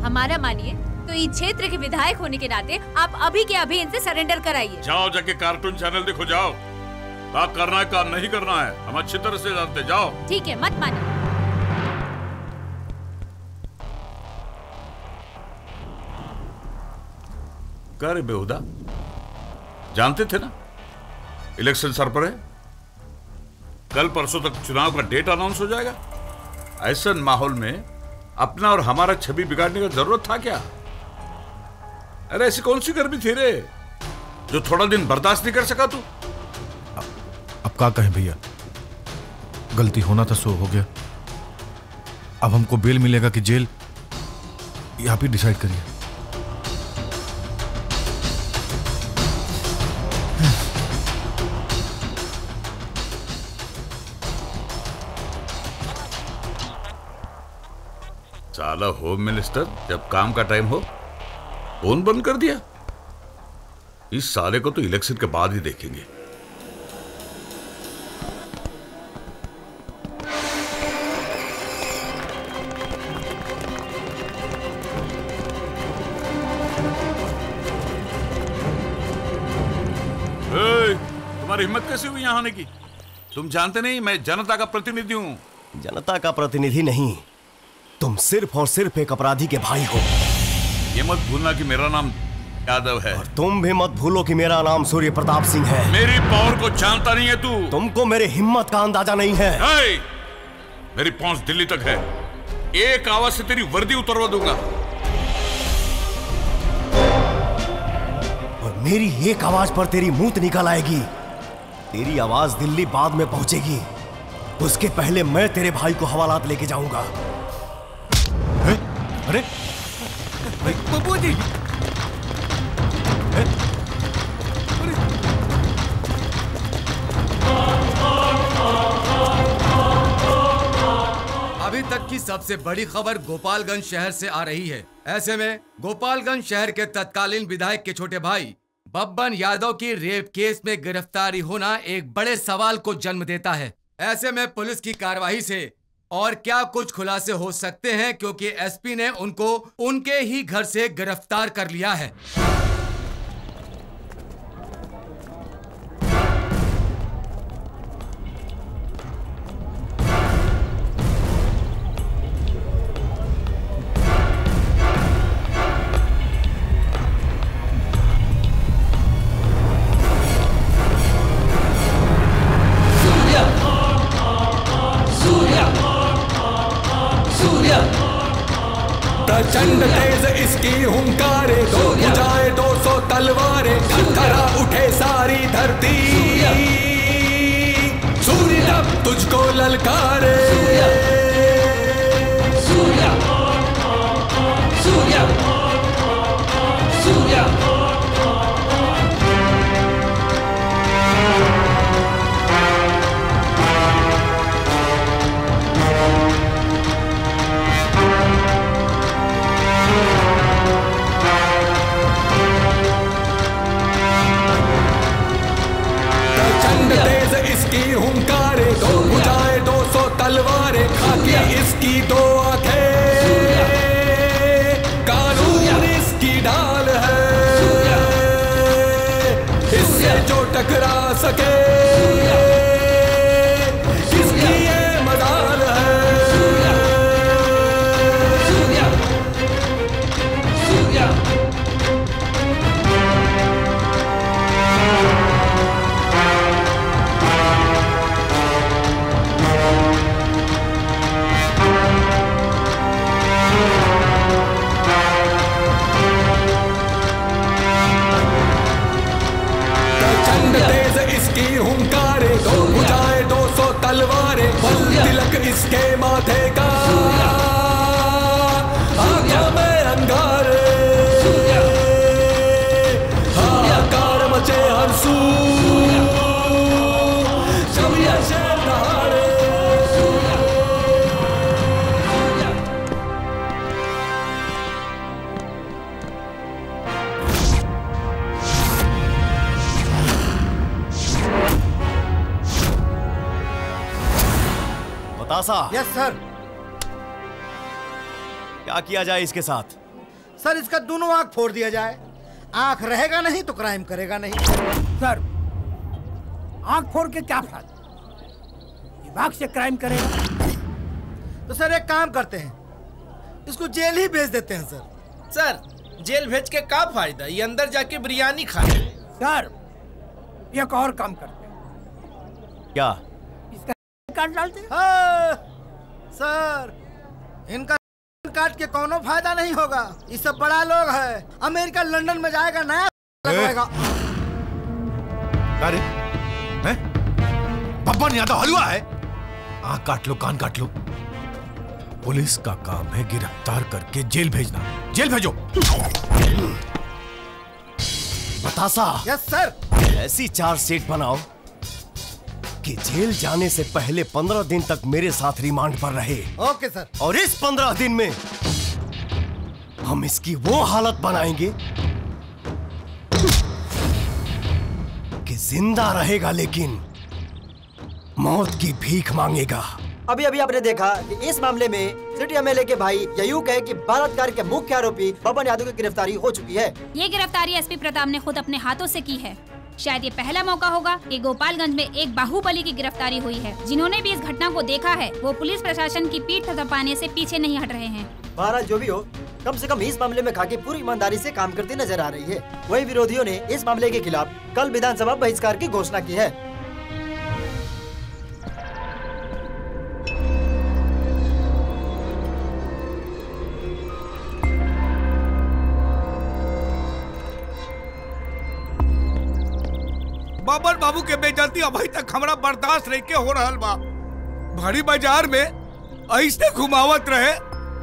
हमारा मानिए तो इस क्षेत्र के विधायक होने के नाते आप अभी के अभी इनसे सरेंडर कराइए। जाओ जाके कार्टून चैनल देखो, जाओ। क्या करना है क्या नहीं करना है हम अच्छी तरह से जानते। जाओ। ठीक है, मत मानिए। क्या रे बेहुदा, जानते थे ना इलेक्शन सर पर है, कल परसों तक चुनाव का डेट अनाउंस हो जाएगा। ऐसे माहौल में अपना और हमारा छवि बिगाड़ने का जरूरत था क्या? अरे ऐसी कौन सी गर्मी थी रे जो थोड़ा दिन बर्दाश्त नहीं कर सका तू? अब, अब क्या कहें भैया, गलती होना था सो हो गया। अब हमको बेल मिलेगा कि जेल, ये आप ही डिसाइड करिए। साला होम मिनिस्टर जब काम का टाइम हो फोन बंद कर दिया। इस साले को तो इलेक्शन के बाद ही देखेंगे। ए, तुम्हारी हिम्मत कैसे हुई यहां आने की? तुम जानते नहीं मैं जनता का प्रतिनिधि हूं। जनता का प्रतिनिधि नहीं, तुम सिर्फ और सिर्फ एक अपराधी के भाई हो। ये मत भूलना कि मेरा नाम यादव है। और तुम भी मत भूलो कि मेरा नाम सूर्य प्रताप सिंह है। मेरी पावर को जानता नहीं है तू। तुमको मेरे हिम्मत का अंदाजा नहीं है। नहीं, मेरी पहुंच दिल्ली तक है। एक आवाज से तेरी वर्दी उतरवा दूंगा। और मेरी एक आवाज पर तेरी मूत निकल आएगी। तेरी आवाज दिल्ली बाद में पहुंचेगी, उसके पहले मैं तेरे भाई को हवालात लेके जाऊंगा। अरे बबू जी, अभी तक की सबसे बड़ी खबर गोपालगंज शहर से आ रही है। ऐसे में गोपालगंज शहर के तत्कालीन विधायक के छोटे भाई बब्बन यादव की रेप केस में गिरफ्तारी होना एक बड़े सवाल को जन्म देता है। ऐसे में पुलिस की कार्रवाई से और क्या कुछ खुलासे हो सकते हैं, क्योंकि एसपी ने उनको उनके ही घर से गिरफ्तार कर लिया है। चंड तेज इसकी हुंकारे, दो बुझाए दो सौ तलवारे, थरथरा उठे सारी धरती। सूर्य अब तुझको ललकारे। सूर्य सूर्य सूर्य तेज इसकी हुंकारे, दो बुझाए दो सौ तलवारे, खाकी इसकी दो आंखें, कानून इसकी ढाल है, इससे जो टकरा सके दंड तेज इसकी हुंकारे, दो बुझाए दो सौ तलवारे, तिलक इसके माथे का आंखों में अंगारे, हाहाकार मचे हर सू सर। यस सर, क्या किया जाए इसके साथ? सर, इसका दोनों आंख फोड़ दिया जाए। आंख रहेगा नहीं तो क्राइम करेगा नहीं। सर, आंख फोड़ के क्या फायदा? दिमाग से क्राइम करेगा। तो सर एक काम करते हैं, इसको जेल ही भेज देते हैं। सर सर जेल भेज के क्या फायदा? ये अंदर जाके बिरयानी खाए। सर एक और काम करते हैं। क्या काट डालते? हाँ, सर इनका काट के कोनो फायदा नहीं होगा। ये सब बड़ा लोग है, अमेरिका लंदन में जाएगा, नया लगेगा। अरे हैं? पप्पा नहीं आता हलवा है। आँख काट लो, कान काट लो। पुलिस का काम है गिरफ्तार करके जेल भेजना। जेल भेजो। बतासा। Yes sir. ऐसी चार सीट बनाओ कि जेल जाने से पहले पंद्रह दिन तक मेरे साथ रिमांड पर रहे। Okay sir. और इस पंद्रह दिन में हम इसकी वो हालत बनाएंगे कि जिंदा रहेगा लेकिन मौत की भीख मांगेगा। अभी अभी आपने देखा कि इस मामले में सिटी एमएलए के भाई या यूं कहे कि बलात्कार के मुख्य आरोपी पवन यादव की गिरफ्तारी हो चुकी है। ये गिरफ्तारी एसपी प्रताप ने खुद अपने हाथों से की है। शायद ये पहला मौका होगा कि गोपालगंज में एक बाहुबली की गिरफ्तारी हुई है। जिन्होंने भी इस घटना को देखा है वो पुलिस प्रशासन की पीठ थपथपाने से पीछे नहीं हट रहे हैं। बहरहाल जो भी हो, कम से कम इस मामले में खाकी पूरी ईमानदारी से काम करती नजर आ रही है। वही विरोधियों ने इस मामले के खिलाफ कल विधानसभा बहिष्कार की घोषणा की है। बाबर बाबू के बेजती अभी तक हमारा बर्दाश्त रह के हो रहा बा। भारी बाजार में ऐसे घुमावत रहे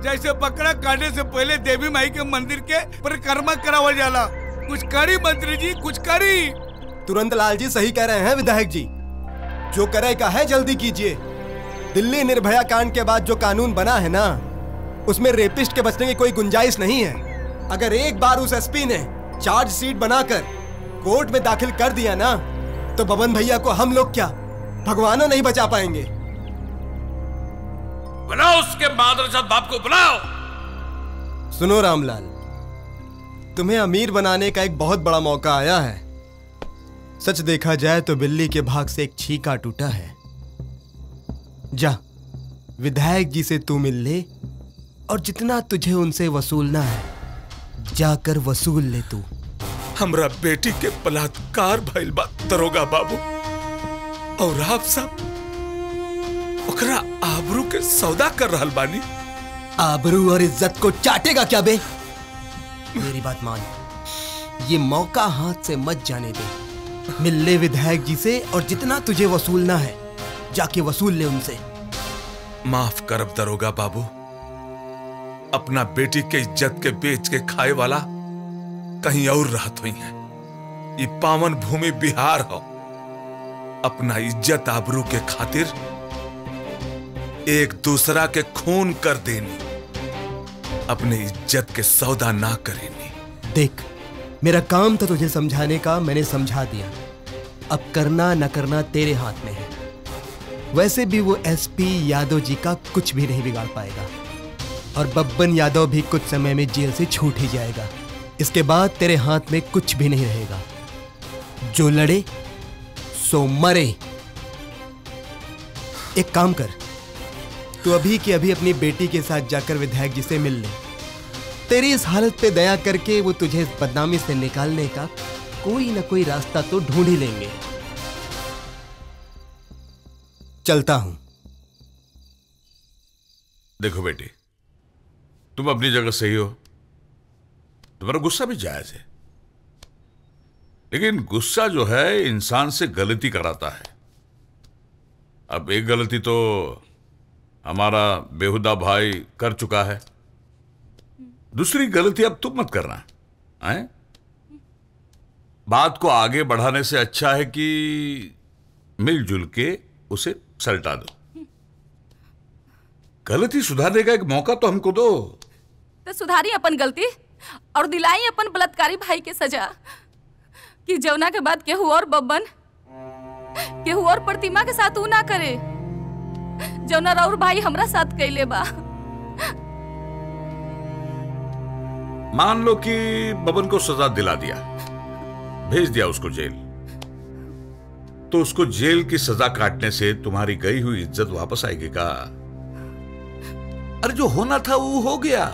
जैसे बकरा काटने से पहले देवी माई के मंदिर के परिक्रमा करावल जाला। कुछ करी मंत्री जी, कुछ करी। तुरंत लाल जी सही कह रहे हैं विधायक जी। जो करे का है जल्दी कीजिए। दिल्ली निर्भया कांड के बाद जो कानून बना है ना, उसमें रेपिस्ट के बचने की कोई गुंजाइश नहीं है। अगर एक बार उस एस पी ने चार्जशीट बनाकर कोर्ट में दाखिल कर दिया ना, तो बबन भैया को हम लोग क्या भगवानों नहीं बचा पाएंगे। बुलाओ उसके मादरसाद बाप को, बुलाओ। सुनो रामलाल, तुम्हें अमीर बनाने का एक बहुत बड़ा मौका आया है। सच देखा जाए तो बिल्ली के भाग से एक छीका टूटा है। जा विधायक जी से तू मिल ले और जितना तुझे उनसे वसूलना है जाकर वसूल ले। तू हमरा बेटी के बलात्कार भइल बा दरोगा बाबू, और आप सब ओकरा आबरू के सौदा कर रहल बानी। आबरू और इज्जत को चाटेगा क्या बे? मेरी बात मान, ये मौका हाथ से मत जाने दे। मिल ले विधायक जी से और जितना तुझे वसूलना है जाके वसूल ले उनसे। माफ करब दरोगा बाबू, अपना बेटी के इज्जत के बेच के खाए वाला कहीं और रहत हुई है। ये पावन भूमि बिहार हो, अपना इज्जत आबरू के खातिर एक दूसरा के खून कर देनी, अपने इज्जत के सौदा ना करेनी। देख, मेरा काम था तुझे समझाने का, मैंने समझा दिया। अब करना न करना तेरे हाथ में है। वैसे भी वो एसपी यादव जी का कुछ भी नहीं बिगाड़ पाएगा और बब्बन यादव भी कुछ समय में जेल से छूट ही जाएगा। इसके बाद तेरे हाथ में कुछ भी नहीं रहेगा। जो लड़े सो मरे। एक काम कर, तू अभी की अभी अपनी बेटी के साथ जाकर विधायक जी से मिल ले। तेरी इस हालत पे दया करके वो तुझे इस बदनामी से निकालने का कोई ना कोई रास्ता तो ढूंढ ही लेंगे। चलता हूं। देखो बेटी, तुम अपनी जगह सही हो, तुम्हारा गुस्सा भी जायज है, लेकिन गुस्सा जो है इंसान से गलती कराता है। अब एक गलती तो हमारा बेहुदा भाई कर चुका है, दूसरी गलती अब तुम मत करना है। बात को आगे बढ़ाने से अच्छा है कि मिलजुल के उसे सलटा दो। गलती सुधारने का एक मौका तो हमको दो। तो सुधारी अपन गलती और दिलाई अपन बलात्कारी भाई के सजा कि जवना के बाद केहू और बब्बन केहू और प्रतिमा के साथ ऊ ना करे जवना राउर भाई हमरा साथ कैले बा। मान लो कि बबन को सजा दिला दिया, भेज दिया उसको जेल, तो उसको जेल की सजा काटने से तुम्हारी गई हुई इज्जत वापस आएगी का? अरे जो होना था वो हो गया।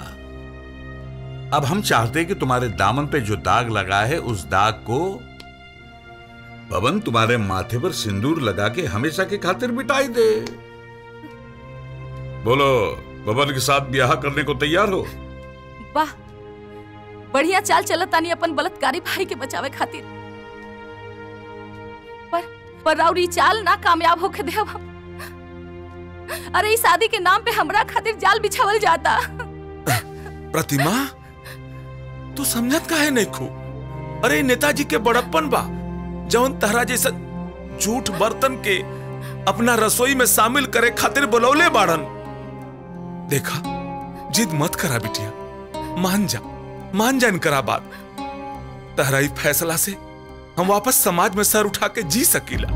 अब हम चाहते हैं कि तुम्हारे दामन पे जो दाग लगा है उस दाग को बबन तुम्हारे माथे पर सिंदूर लगा के हमेशा के खातिर मिटाई दे। बोलो, बबन के साथ ब्याह करने को तैयार हो? वाह, बढ़िया चाल चलतानी अपन बलात्कारी भाई के बचावे खातिर। पर पर राउरी चाल ना कामयाब होके देव। अरे इस शादी के नाम पे हमरा खातिर जाल बिछावल जाता। प्रतिमा, तू समझत काहे नहीं खू? अरे नेताजी के बड़प्पन बा जौन तहरा जैसा झूठ बर्तन के अपना रसोई में शामिल करे खातिर बुलौले बाड़न। देखा, जिद मत करा बिटिया, मान जा, मान जा इनकरा बात। तहरा ई फैसला से हम वापस समाज में सर उठा के जी सकीला।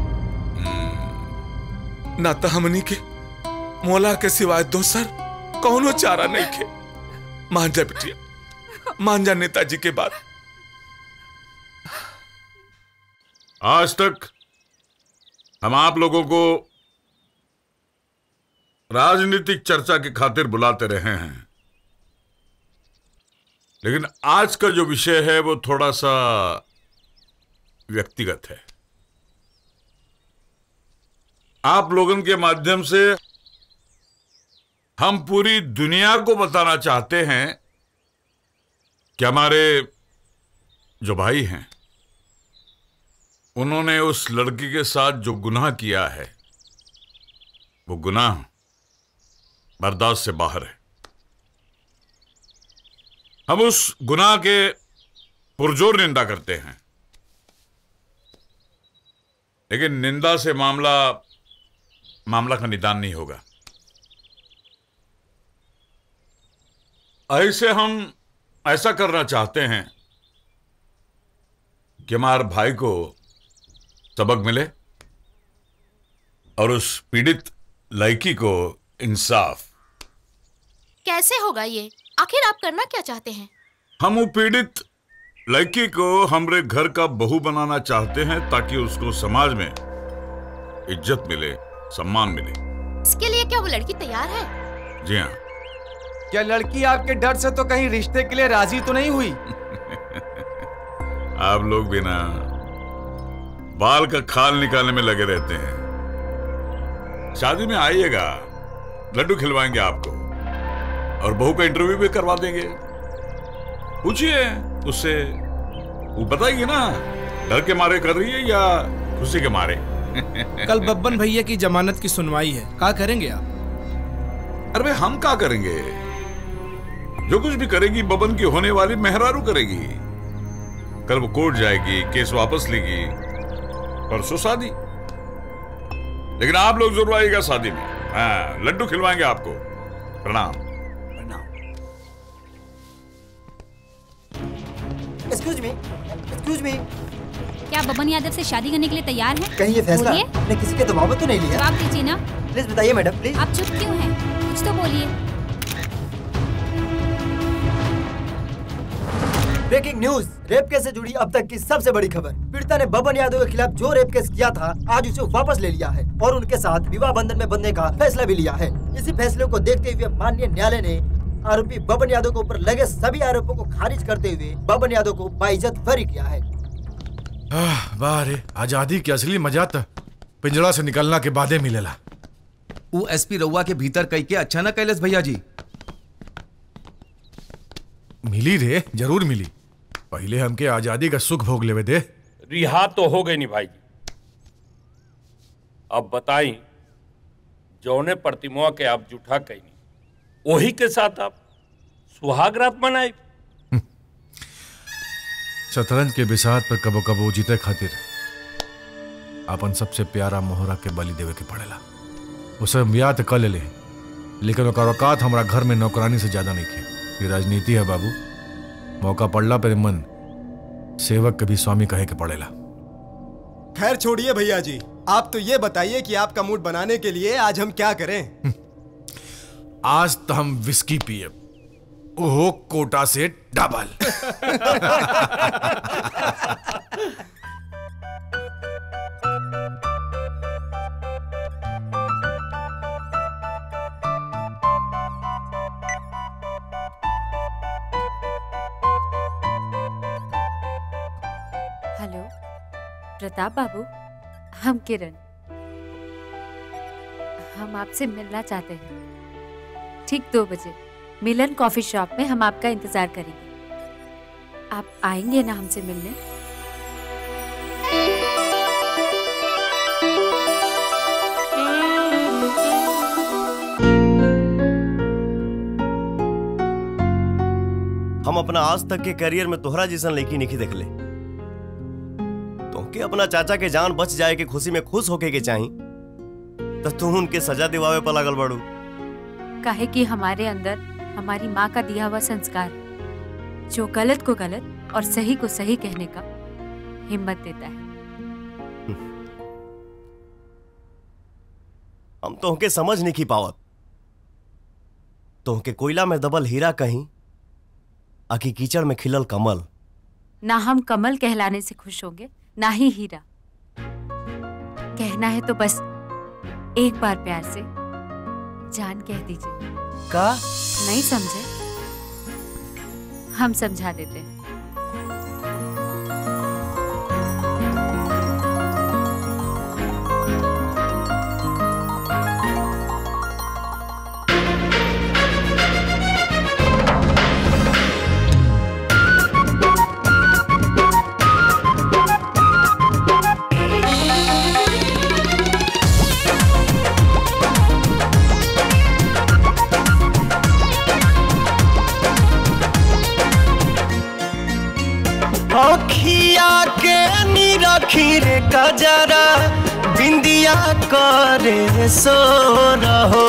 ना तो हमनी के मोला के सिवाय दोसर कौनो चारा नहीं खे। मान जा बिटिया, मान जा नेताजी के बात। आज तक हम आप लोगों को राजनीतिक चर्चा की खातिर बुलाते रहे हैं, लेकिन आज का जो विषय है वो थोड़ा सा व्यक्तिगत है। आप लोगों के माध्यम से हम पूरी दुनिया को बताना चाहते हैं कि हमारे जो भाई हैं उन्होंने उस लड़की के साथ जो गुनाह किया है वो गुनाह बर्दाश्त से बाहर है। हम उस गुनाह के पुरजोर निंदा करते हैं, लेकिन निंदा से मामला मामला का निदान नहीं होगा। ऐसे हम ऐसा करना चाहते हैं कि हमारे भाई को सबक मिले और उस पीड़ित लड़की को इंसाफ। कैसे होगा ये? आखिर आप करना क्या चाहते हैं? हम वो पीड़ित लड़की को हमरे घर का बहू बनाना चाहते हैं ताकि उसको समाज में इज्जत मिले, सम्मान मिले। इसके लिए क्या वो लड़की तैयार है? जी हाँ। क्या लड़की आपके डर से तो कहीं रिश्ते के लिए राजी तो नहीं हुई? आप लोग बिना बाल का खाल निकालने में लगे रहते हैं। शादी में आइएगा, लड्डू खिलवाएंगे आपको और बहू का इंटरव्यू भी करवा देंगे। पूछिए उससे, वो बताइए ना डर के मारे कर रही है या खुशी के मारे। कल बब्बन भैया की जमानत की सुनवाई है, क्या करेंगे आप? अरे हम क्या करेंगे? जो कुछ भी करेगी बब्बन की होने वाली मेहरारू करेगी। कल वो कोर्ट जाएगी, केस वापस लेगी, परसों शादी। लेकिन आप लोग जरूर आइएगा शादी में। हाँ, लड्डू खिलवाएंगे आपको। प्रणाम। Excuse me, excuse me. क्या बबन यादव से शादी करने के लिए तैयार हैं? कहीं ये फैसला ने किसी के दबाव में तो नहीं लिया? जवाब दीजिए ना। प्लीज बताइए मैडम, प्लीज। आप चुप क्यों हैं? कुछ तो बोलिए। ब्रेकिंग न्यूज, रेप केस से जुड़ी अब तक की सबसे बड़ी खबर। पीड़िता ने बबन यादव के खिलाफ जो रेप केस किया था आज उसे वापस ले लिया है और उनके साथ विवाह बंधन में बंधने का फैसला भी लिया है। इसी फैसले को देखते हुए माननीय न्यायालय ने आरोपी बबन यादव के ऊपर लगे सभी आरोपों को खारिज करते हुए बबन यादव को बाइज्जत बरी किया है। वाह रे, आजादी की असली मजा तो पिंजड़ा से निकलना के बादे मिलेला। वो एसपी रउआ के भीतर कई के अच्छा ना कैलस भैया जी। मिली रे, जरूर मिली। पहले हमके आजादी का सुख भोग लेवे दे। रिहा तो हो गई नहीं भाई जी। अब बताई जौने प्रतिमा के आप जूठा कहीं वही के साथ आप सुहाग रात मनाई। शतरंज के बिसात पर कबो कबो जीते खातिर अपन सबसे प्यारा मोहरा के बलि देवे के पड़ेला। उसे याद कर ले, लेकिन औकात हमारा घर में नौकरानी से ज्यादा नहीं थे। ये राजनीति है बाबू, मौका पड़ला पर मन सेवक कभी स्वामी कहे के पड़ेला। खैर छोड़िए भैया जी, आप तो ये बताइए कि आपका मूड बनाने के लिए आज हम क्या करें। आज तो हम विस्की पिए, ओहो कोटा से डबल। हेलो प्रताप बाबू, हम किरण, हम आपसे मिलना चाहते हैं। ठीक दो बजे मिलन कॉफी शॉप में हम आपका इंतजार करेंगे। आप आएंगे ना हमसे मिलने? हम अपना आज तक के करियर में तोहरा जैसा लड़की नहीं देख ले। तुमके अपना चाचा के जान बच जाए के खुशी में खुश होके के चाही तो तुम उनके सजा दिवावे पर लगल बड़ू। काहे कि हमारे अंदर हमारी माँ का दिया हुआ संस्कार जो गलत को गलत और सही को सही कहने का हिम्मत देता है। हम तो उनके समझ नहीं पावत। तो उनके कोयला में दबल हीरा कहीं आखिर कीचड़ में खिलल कमल। ना हम कमल कहलाने से खुश होंगे ना ही हीरा। कहना है तो बस एक बार प्यार से जान कह दीजिए। का नहीं समझे? हम समझा देते हैं। कजरा बिंदिया करे सो रहो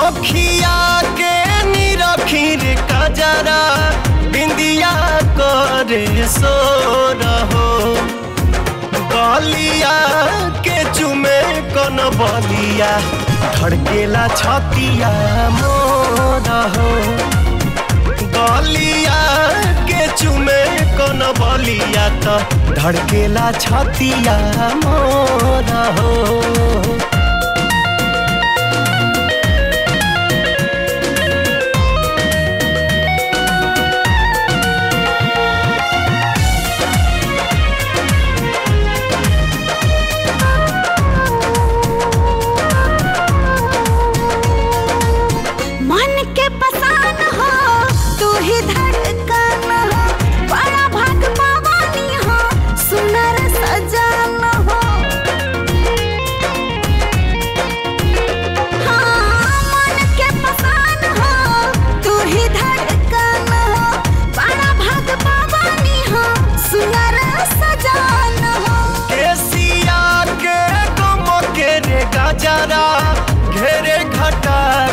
अखिया के निरखिर कजरा बिंदिया करे सो रहो बलिया के चुमे कौन बलिया खड़केला छतिया मोर हो बलिया के चुमे कौन बलिया तो धड़केला छतिया मोर हो।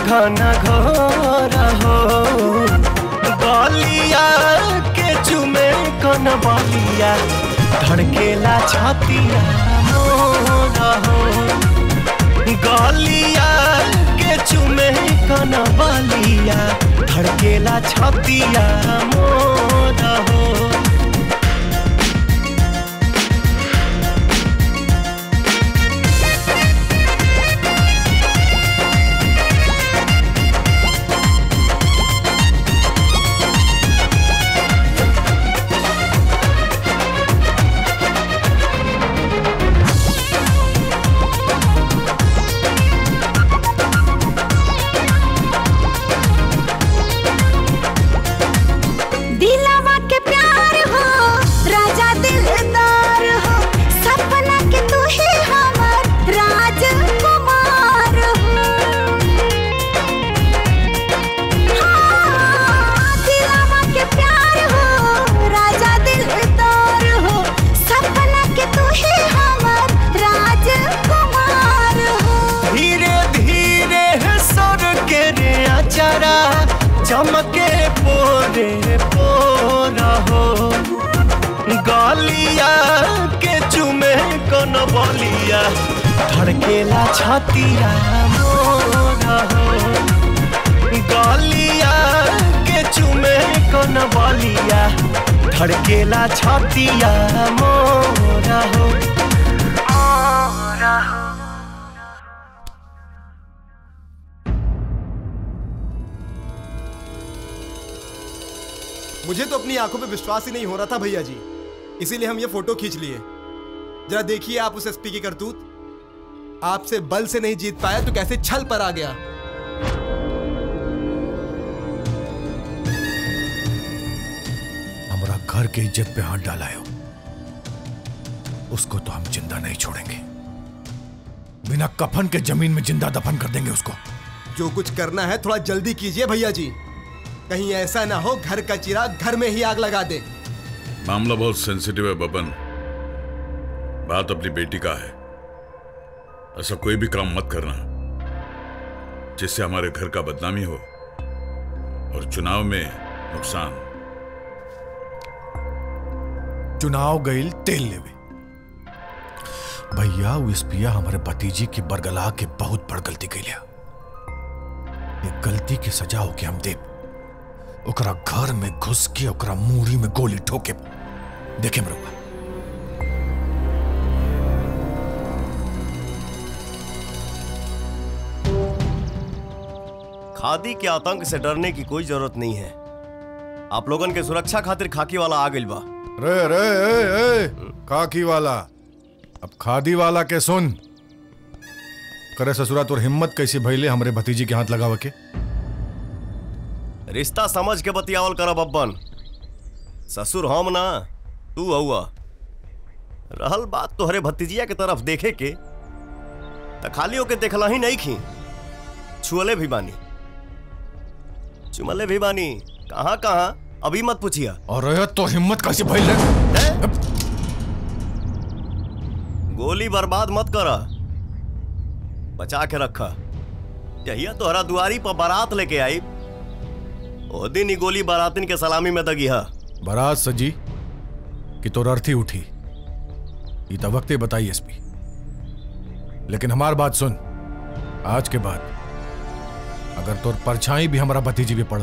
घन घोर हो बलिया के चुमे कन बलिया धड़केला छतिया मोर हो गलिया के चुमे कन बलिया धड़केला छतिया मोर हो। दिलावा के प्यार बोलिया धड़केला छतिया मोरा हो गलिया के चुमे कौन बोलिया धड़केला छतिया मोरा हो। मुझे तो अपनी आंखों पे विश्वास ही नहीं हो रहा था भैया जी, इसीलिए हम ये फोटो खींच लिए। जरा देखिए आप उस एसपी की करतूत, आपसे बल से नहीं जीत पाया तो कैसे छल पर आ गया। हमारा घर की इज्जत पे हाथ डाला है, उसको तो हम जिंदा नहीं छोड़ेंगे। बिना कफन के जमीन में जिंदा दफन कर देंगे उसको। जो कुछ करना है थोड़ा जल्दी कीजिए भैया जी, कहीं ऐसा ना हो घर का चिराग घर में ही आग लगा दे। मामला बहुत सेंसिटिव है बबन, बात अपनी बेटी का है। ऐसा कोई भी काम मत करना जिससे हमारे घर का बदनामी हो और चुनाव में नुकसान। चुनाव गईल तेल लेवे भैया, उस पिया हमारे भतीजी की बरगला के बहुत बड़ गलती कैलिया। ये गलती की सजा होके हम देव ओकरा घर में घुस के ओकरा मूरी में गोली ठोके देखे मरूंगा। खादी के आतंक से डरने की कोई जरूरत नहीं है। आप लोगन के सुरक्षा खातिर खाकी वाला आ गइल बा। रे रे ए, ए, खाकी वाला, अब खादी वाला के सुन। करे ससुरा तोर हिम्मत कैसी भइले हमरे भतीजी के हाथ लगावे के। रिश्ता समझ के बतियावल कर बब्बन, ससुर हम ना तू हुआ। रहल बात तोहरे भतीजिया के तरफ देखे के, त खाली होके देखला ही नहीं खी, छुअले भी बानी चुमले भी बानी। कहां कहां अभी मत पूछिया। अरे तो हिम्मत कैसे भइल है। गोली बर्बाद मत करा, बचा के रखा। यही तोहरा दुआरी पर बारात लेके आई, ओ दिन गोली बारातिन के सलामी में दगी है। बारात सजी कि तो अर्थी उठी ये तो वक्त बताई एसपी, लेकिन हमार बात सुन। आज के बाद अगर तोर परछाई भी हमारा भतीजी पे पड़ल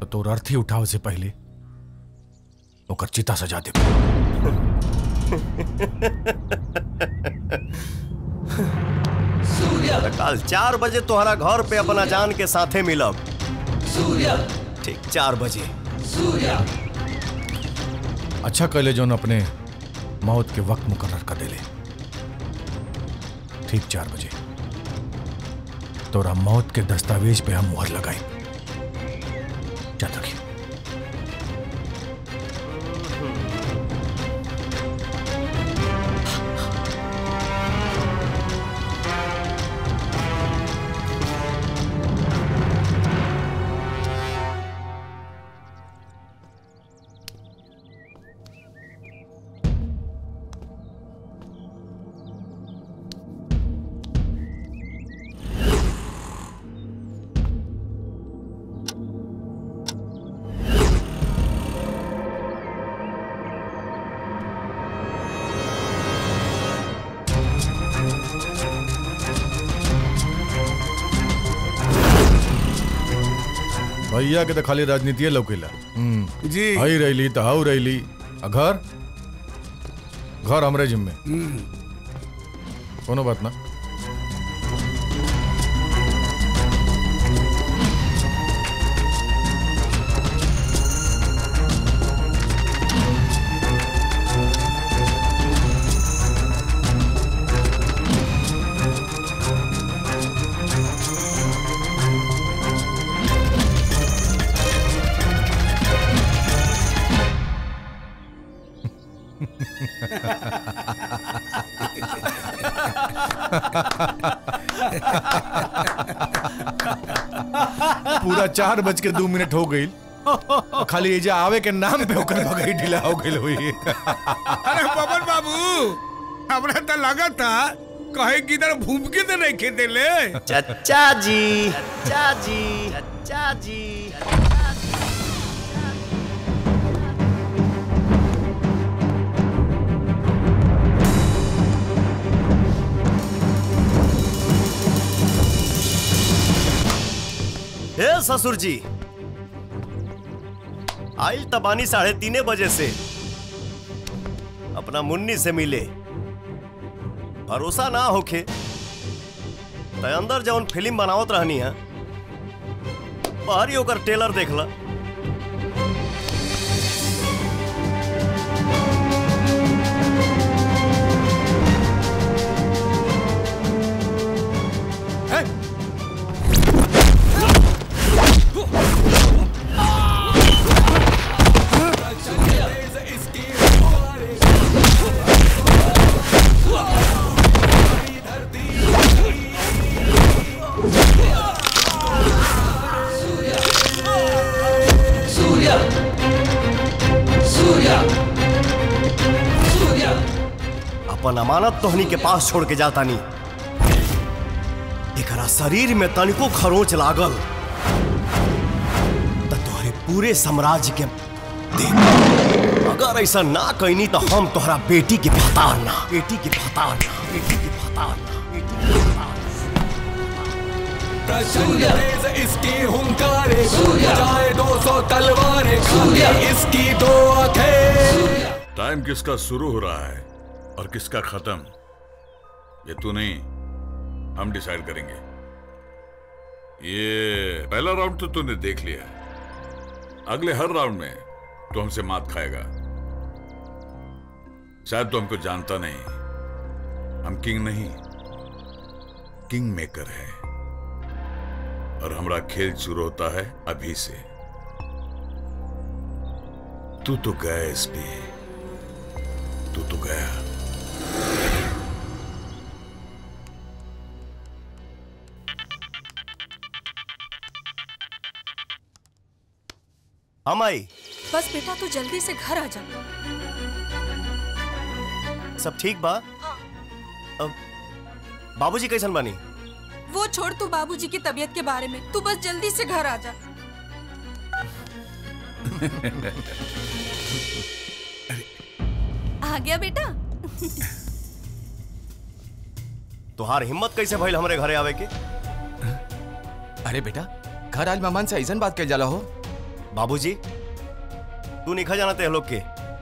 तो तोर अर्थी उठावे से पहले ओकर चिता सजा दे। कल चार बजे तोहरा घर पे अपना जान के साथे मिलब। सूर्या ठीक चार बजे। सूर्या अच्छा कहले जोन अपने मौत के वक्त मुकर्रर कर देले। ठीक चार बजे तोरा मौत के दस्तावेज पे हम मुहर लगाए। जा तक भैया के तो खाली राजनीति लौकेला जी। हाई रही तो हाउ रही घर घर हमरे जिम्मे, कोनो बात ना। पूरा चार बज के दो मिनट हो गई, खाली एजा आवे के नाम पे होकर भगाई ढीला हो गई हुई। अरे बबन बाबू, हमरा तो लगा था कहीं किधर भूम के तो नहीं खेते ले। चचा जी चचा जी चचा जी ससुर जी आइल तबानी साढ़े तीन बजे से अपना मुन्नी से मिले। भरोसा ना होके ते अंदर जौन फिल्म बनावत रहनी है बाहरी होकर ट्रेलर देखला। अमानत तोहनी के पास छोड़ के जाता नहीं। एकरा शरीर में तनिको खरोंच लागल तो तोहरे पूरे साम्राज्य के देख। अगर ऐसा ना कहनी तो हम तोहरा बेटी के भतार ना बेटी के भतार ना बेटी के भतार ना बेटी के भतार। सूर्य इसकी हुंकारे जाए दो सौ तलवारें। सूर्य इसकी दो आंखें। टाइम किसका शुरू हो रहा है और किसका खत्म ये तू नहीं, हम डिसाइड करेंगे। ये पहला राउंड तो तूने देख लिया, अगले हर राउंड में तू हमसे मात खाएगा। शायद तू हमको जानता नहीं, हम किंग नहीं किंग मेकर है और हमारा खेल शुरू होता है अभी से। तू तो गया एसपी, तू तो गया। हम आई। बस बेटा तू जल्दी से घर आ जा। सब ठीक बा? हाँ। अब बाबूजी कैसन बानी? वो छोड़, तू बाबूजी की तबीयत के बारे में, तू बस जल्दी से घर आ जा। आ गया बेटा। तुहार हिम्मत कैसे भइल हमरे घरे आवे के? अरे बेटा घर आल मामान से ऐसन बात कर जाला हो। बाबूजी तू निखा जानते है लोग के,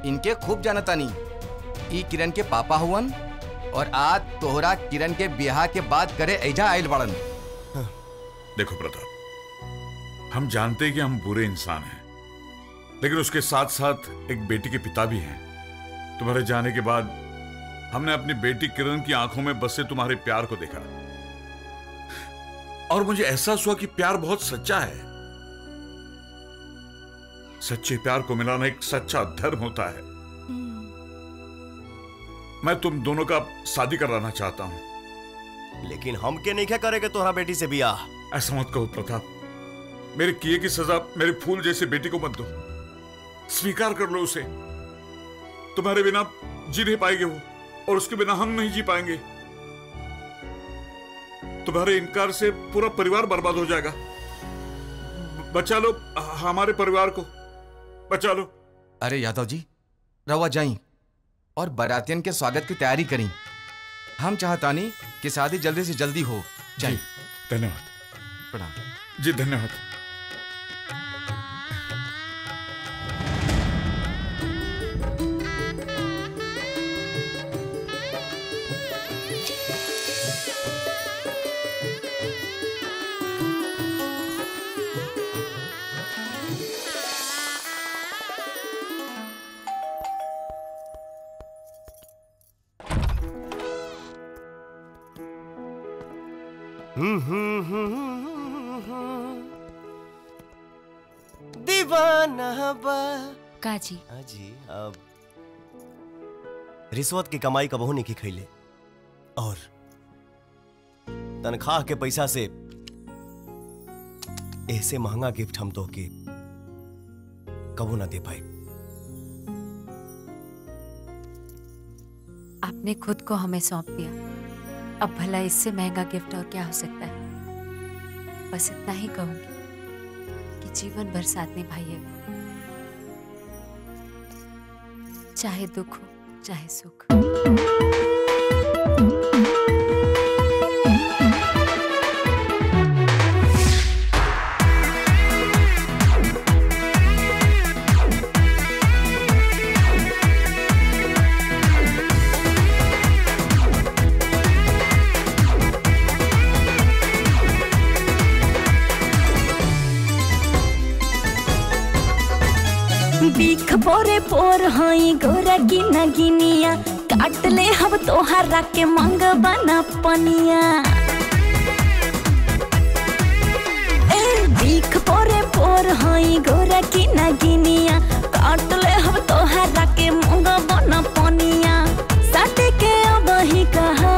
इनके खूब जानता नहीं। ई किरण के पापा हुवन और आज तोहरा किरण के ब्याह के बात करे ऐजा आयल बड़न। हाँ। देखो प्रताप, हम जानते कि हम बुरे इंसान हैं, लेकिन उसके साथ साथ एक बेटी के पिता भी हैं। तुम्हारे जाने के बाद हमने अपनी बेटी किरण की आंखों में बसे तुम्हारे प्यार को देखा और मुझे एहसास हुआ कि प्यार बहुत सच्चा है। सच्चे प्यार को मिलाना एक सच्चा धर्म होता है। मैं तुम दोनों का शादी कराना चाहता हूं, लेकिन हम के नहीं क्या करेंगे तुम्हारा बेटी से ब्याह। ऐसा मत कहो प्रताप, मेरे किए की सजा मेरे फूल जैसे बेटी को मत दो, स्वीकार कर लो उसे। तुम्हारे बिना जी नहीं पाएंगे वो और उसके बिना हम नहीं जी पाएंगे। तुम्हारे इनकार से पूरा परिवार बर्बाद हो जाएगा। बचा लो हमारे परिवार को, बचा लो। अरे यादव जी रवा जाई और बारातियन के स्वागत की तैयारी करें। हम चाहता नहीं कि शादी जल्दी से जल्दी हो। जाइए। धन्यवाद। प्रणाम जी। धन्यवाद। काजी जी अब रिश्वत की कमाई का बहु की खैले और तनख्वाह के पैसा से ऐसे महंगा गिफ्ट हम तो के कबू ना दे पाए। आपने खुद को हमें सौंप दिया, अब भला इससे महंगा गिफ्ट और क्या हो सकता है। बस इतना ही कहूंगी कि जीवन भर साथ निभाइएगा, चाहे दुख हो चाहे सुख। पोर हई गोरा गिना गिनिया, काट ले हम तोहरा के मंग बना पनिया। भीख पोरे पोर हई गोरा गिना गिनिया, काट ले हम तोहरा के मंग बना पनिया। साटे के अब ही कहा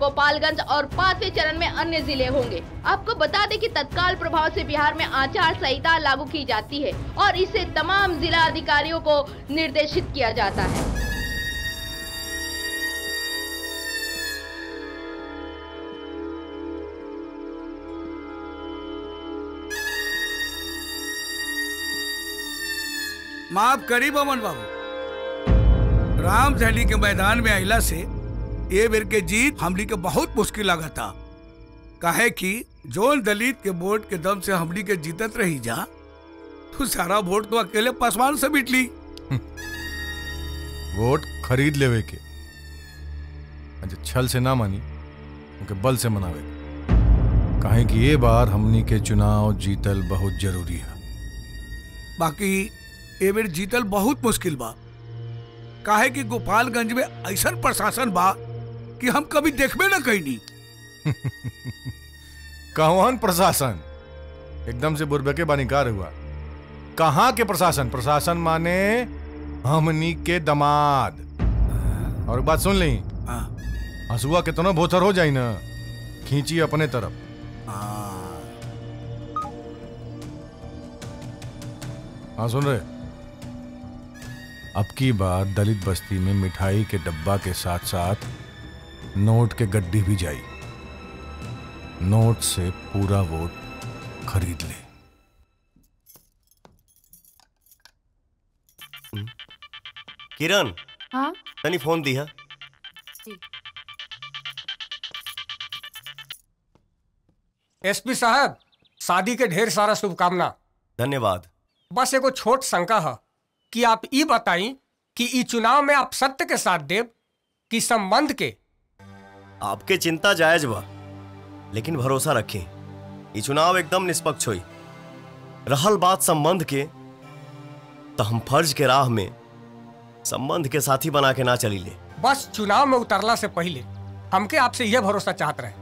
गोपालगंज और पांचवें चरण में अन्य जिले होंगे। आपको बता दें कि तत्काल प्रभाव से बिहार में आचार संहिता लागू की जाती है और इसे तमाम जिला अधिकारियों को निर्देशित किया जाता है। माफ करी बमन बाबू, रामधनी के मैदान में आइला से ये बेर के जीत हमनी के बहुत मुश्किल लगा था, काहे कि जोन दलित के वोट के दम से हमनी के जीतत रही जा, तू सारा वोट तो अकेले पासवान से बीत ली। वोट खरीद लेवे के छल से ना मानी, उनके बल से मनावे, काहे कि ये बार हमनी के चुनाव जीतल बहुत जरूरी है। बाकी ये बेर जीतल बहुत मुश्किल बा, काहे कि गोपालगंज में ऐसा प्रशासन बा कि हम कभी देखबे ना कहीं। कहवान प्रशासन एकदम से बुरबके बानिकार हुआ। कहाँ के प्रशासन? प्रशासन माने हमनी के दमाद। और एक बात सुन ली, हसुआ कितना भोथर हो जाए ना, खींची अपने तरफ। हाँ सुन रहे, अब की बार दलित बस्ती में मिठाई के डब्बा के साथ साथ नोट के गड्ढी भी जाई। नोट से पूरा वोट खरीद ले। किरण, हाँ? तनी फोन दिया। एसपी साहब, शादी के ढेर सारा शुभकामना। धन्यवाद। बस एगो छोट शंका है कि आप ई बताई कि ई चुनाव में आप सत्य के साथ देव कि संबंध के? आपके चिंता जायज बा, लेकिन भरोसा रखी ई चुनाव एकदम निष्पक्ष हुई। रहल बात संबंध के, तो हम फर्ज के राह में संबंध के साथी बना के ना चली ले। बस चुनाव में उतरला से पहले हमके आपसे यह भरोसा चाहत रहे,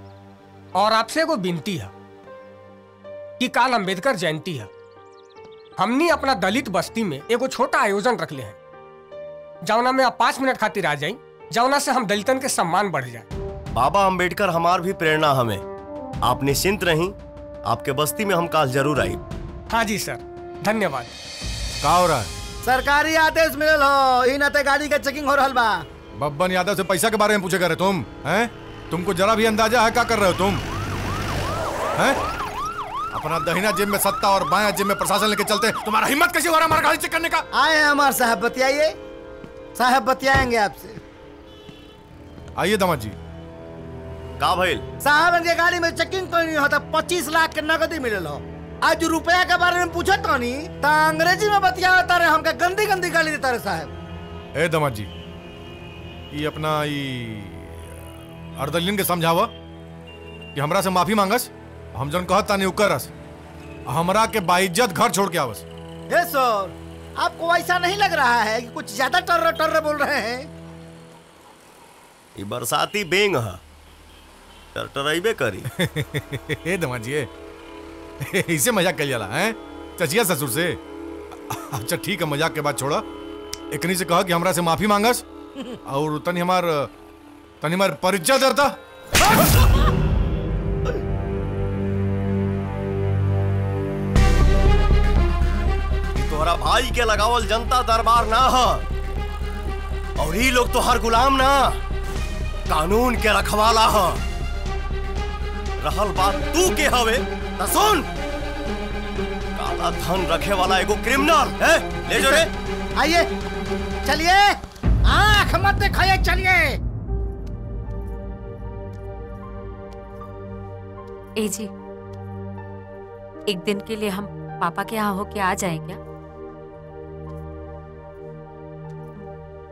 और आपसे एगो विनती है कि काल अम्बेदकर जयंती है, हमनी अपना दलित बस्ती में एगो छोटा आयोजन रख ले है, जौना में आप पाँच मिनट खातिर आ जाई, जौना से हम दलितन के सम्मान बढ़ जाए। बाबा अम्बेडकर हमार भी प्रेरणा हमें, आप निश्चिंत रहीं, आपके बस्ती में हम काल जरूर आई। हाँ जी सर, धन्यवाद। का हो रहा है? सरकारी आदेश मिलल हो, इन अते गाड़ी का चेकिंग हो रहल बा। बब्बन यादव से पैसा के बारे में पूछे कर रहे तुम हैं? तुमको जरा भी अंदाजा है क्या कर रहे हो तुम हैं? अपना दहिना जेब में सत्ता और बाया जेब में प्रशासन लेके चलते, तुम्हारा हिम्मत कैसे हो रहा है हमारा गाड़ी चेक करने का? आए हैं हमारे साहब, बतियाइए। साहब बतियाएंगे आपसे। आइए दामाद जी। का भइल? साहब इनके गाड़ी में चेकिंग तो नहीं होता, पच्चीस लाख के नगदी मिलल हो। आज रुपया के बारे में पूछत तानी ता अंग्रेजी में बतिया तारे, हमका गंदी गंदी गाली देता रे साहब। ए दामाद जी, ये अपना ये अर्दलिन के समझावा कि हमरा से माफी मांगस, हम जन कहत तानी उकरस, हमरा के बाइज्जत घर छोड़ के आवस। ए सर, आपको ऐसा नहीं लग रहा है कि कुछ ज्यादा टर्र टर्र बोल रहे हैं? ये बरसाती बेंग है, टरटराइबे करी। ए दमाजिए, इसे मजाक कर जाला हैं चचिया ससुर से। अच्छा ठीक है, मजाक के बाद छोड़ा, एकनी से कहा कि हमरा से माफी मांगस और तनी हमार तनी हमार परिचय दर्दा। तोहरा भाई के लगावल जनता दरबार ना है, और ये लोग तो हर गुलाम ना, कानून के रखवाला है। रहल बात तू के हवे त सुन, काला धन रखे वाला एगो क्रिमिनल है, ले जो रे। आइए चलिए, आंख मत दिखाइए, चलिए। ए जी, एक दिन के लिए हम पापा के यहाँ होके आ जाए क्या?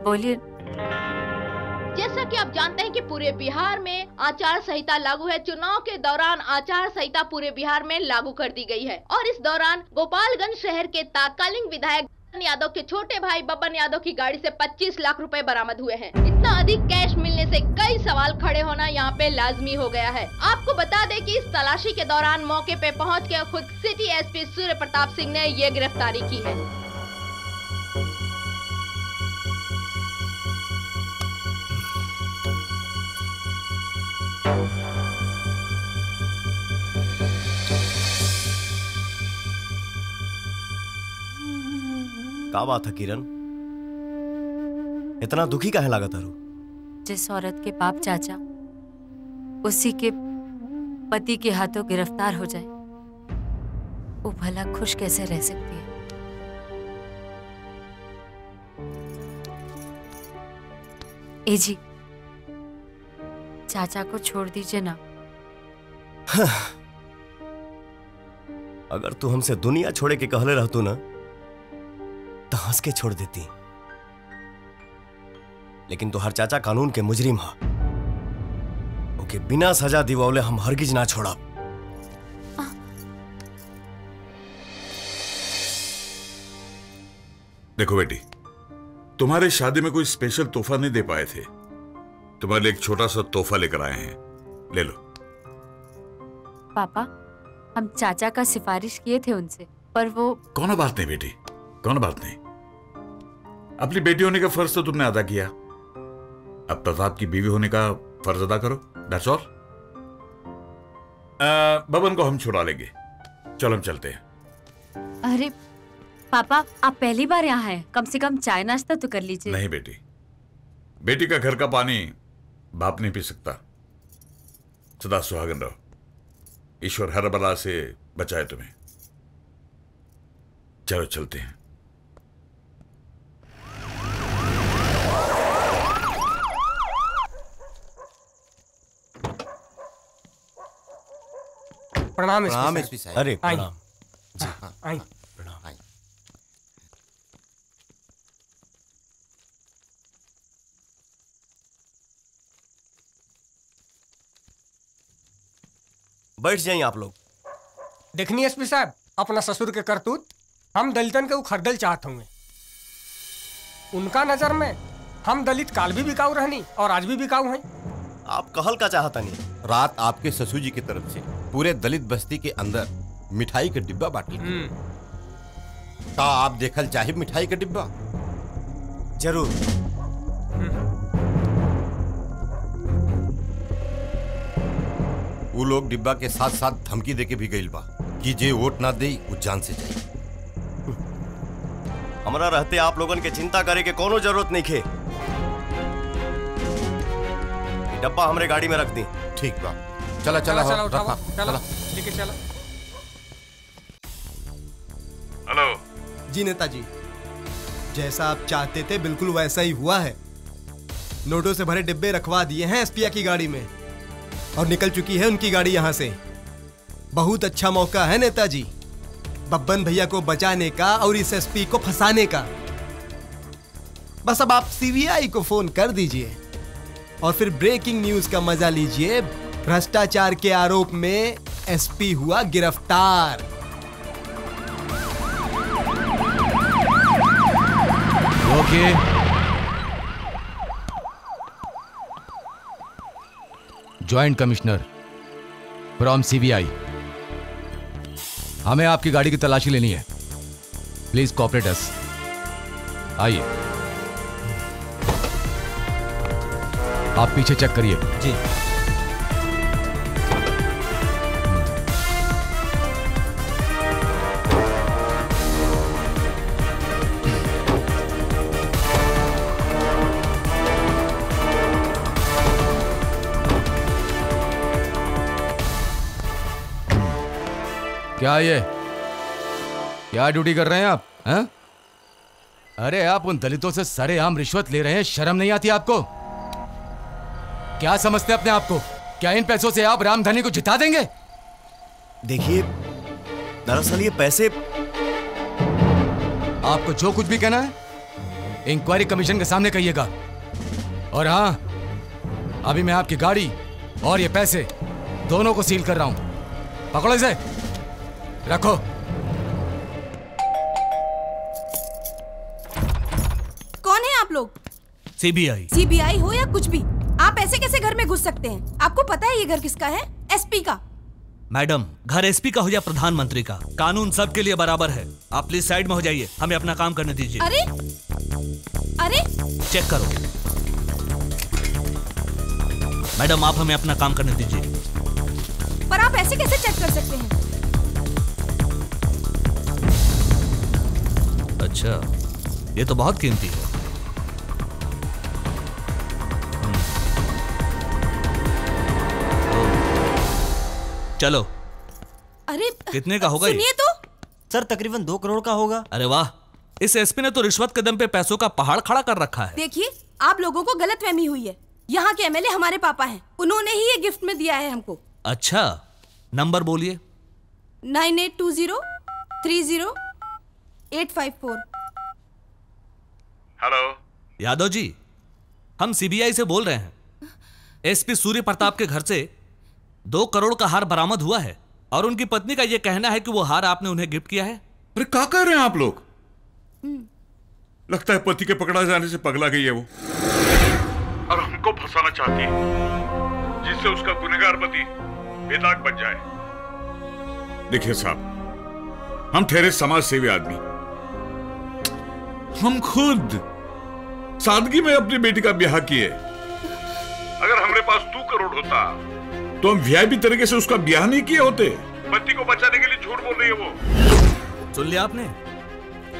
बोलिए। जैसा कि आप जानते हैं कि पूरे बिहार में आचार संहिता लागू है। चुनाव के दौरान आचार संहिता पूरे बिहार में लागू कर दी गई है, और इस दौरान गोपालगंज शहर के तत्कालीन विधायक यादव के छोटे भाई बब्बन यादव की गाड़ी से पच्चीस लाख रुपए बरामद हुए हैं। इतना अधिक कैश मिलने से कई सवाल खड़े होना यहाँ पे लाजमी हो गया है। आपको बता दें कि इस तलाशी के दौरान मौके पे पहुँच के खुद सिटी एसपी सूर्य प्रताप सिंह ने ये गिरफ्तारी की है। क्या बात है किरण, इतना दुखी काहे लागत है? जिस औरत के बाप चाचा उसी के पति के हाथों गिरफ्तार हो जाए, वो भला खुश कैसे रह सकती है? ए जी, चाचा को छोड़ दीजिए ना। हाँ। अगर तू हमसे दुनिया छोड़े के कहले रहतू ना, तो हंस के छोड़ देती, लेकिन तो हर चाचा कानून के मुजरिम हा, ओके बिना सजा दिवावले हम हरगिज ना छोड़ा। देखो बेटी, तुम्हारे शादी में कोई स्पेशल तोहफा नहीं दे पाए थे, तुम्हारे लिए एक छोटा सा तोहफा लेकर आए हैं, ले लो। पापा, हम चाचा का सिफारिश किए थे उनसे, पर वो। कौन बात नहीं बेटी, कौन बात नहीं, अपनी बेटी होने का फर्ज तो तुमने अदा किया, अब प्रताप की बीवी होने का फर्ज अदा करो, दैट्स ऑल। बबन को हम छुड़ा लेंगे, चलो हम चलते हैं। अरे पापा, आप पहली बार यहाँ हैं, कम से कम चाय नाश्ता तो कर लीजिए। नहीं बेटी, बेटी का घर का पानी बाप नहीं पी सकता। सदा सुहागन रहो, ईश्वर हर बला से बचाए तुम्हें। चलो चलते हैं। प्रणाम प्रणाम एसपी साहब। अरे प्रणाम प्रणाम। बैठ जाइए आप लोग। देखनी एसपी साहब, अपना ससुर के करतूत हम दलितन के उखड़ल चाहते होंगे। उनका नजर में हम दलित काल भी बिकाऊ रहनी और आज भी बिकाऊ हैं। आप कहल का चाहता नहीं। रात आपके ससुर जी की तरफ से पूरे दलित बस्ती के अंदर मिठाई का डिब्बा बांटी। का आप देखल चाहे मिठाई का डिब्बा? जरूर। वो लोग डिब्बा के साथ साथ धमकी देके भी गइल बा कि जे वोट ना दे वो जान से जाए। हमरा रहते आप लोगन के चिंता करे के कोनो जरूरत नहीं खे। डब्बा हमरे गाड़ी में रख दी। ठीक बा, चला चला चला उठावा, चला लेके चला। हेलो जी नेताजी, जैसा आप चाहते थे बिल्कुल वैसा ही हुआ है। नोटों से भरे डिब्बे रखवा दिए हैं एसपीआ की गाड़ी में और निकल चुकी है उनकी गाड़ी यहाँ से। बहुत अच्छा मौका है नेताजी बब्बन भैया को बचाने का और इस एसपी को फंसाने का। बस अब आप सीबीआई को फोन कर दीजिए और फिर ब्रेकिंग न्यूज का मजा लीजिए। भ्रष्टाचार के आरोप में एसपी हुआ गिरफ्तार। Okay. Joint commissioner from सीबीआई, हमें आपकी गाड़ी की तलाशी लेनी है। Please cooperate us. आइए आप पीछे चेक करिए। जी क्या ये क्या ड्यूटी कर रहे हैं आप? हैं? अरे आप उन दलितों से सरेआम रिश्वत ले रहे हैं, शर्म नहीं आती आपको? क्या समझते हैं अपने आप को? क्या इन पैसों से आप रामधनी को जिता देंगे? देखिए दरअसल ये पैसे, आपको जो कुछ भी कहना है इंक्वायरी कमीशन के सामने कहिएगा। और हाँ, अभी मैं आपकी गाड़ी और ये पैसे दोनों को सील कर रहा हूं। पकड़ो इसे, रखो। कौन है आप लोग? सीबीआई। सीबीआई हो या कुछ भी, आप ऐसे कैसे घर में घुस सकते हैं? आपको पता है ये घर किसका है? एसपी का। मैडम, घर एसपी का हो या प्रधानमंत्री का, कानून सबके लिए बराबर है। आप प्लीज साइड में हो जाइए, हमें अपना काम करने दीजिए। अरे अरे चेक करो मैडम, आप हमें अपना काम करने दीजिए। पर आप ऐसे कैसे चेक कर सकते हैं? अच्छा, ये तो बहुत कीमती है। चलो। अरे कितने का होगा ये? तो सर तकरीबन दो करोड़ का होगा। अरे वाह, इस एसपी ने तो रिश्वत के दम पे पैसों का पहाड़ खड़ा कर रखा है। देखिए, आप लोगों को गलतफहमी हुई है। यहाँ के एमएलए हमारे पापा हैं, उन्होंने ही ये गिफ्ट में दिया है हमको। अच्छा, नंबर बोलिए। Nine eight two zero three zero eight five four. Hello Yadav ji, हम सीबीआई से बोल रहे हैं। एसपी सूर्य प्रताप के घर से दो करोड़ का हार बरामद हुआ है और उनकी पत्नी का यह कहना है कि वो हार आपने उन्हें गिफ्ट किया है। अरे क्या कह रहे हैं आप लोग? लगता है पति के पकड़ा जाने से पगला गई है वो और हमको फंसाना चाहती है, जिससे उसका गुनहगार पति बेदाग बन जाए। देखिए साहब, हम ठहरे समाज सेवी आदमी, हम खुद सादगी में अपनी बेटी का ब्याह किए। अगर हमारे पास दो करोड़ होता तो हम वीआईपी तरीके से उसका ब्याह नहीं किए होते। पति को बचाने के लिए झूठ बोल रही है वो। सुन लिया आपने?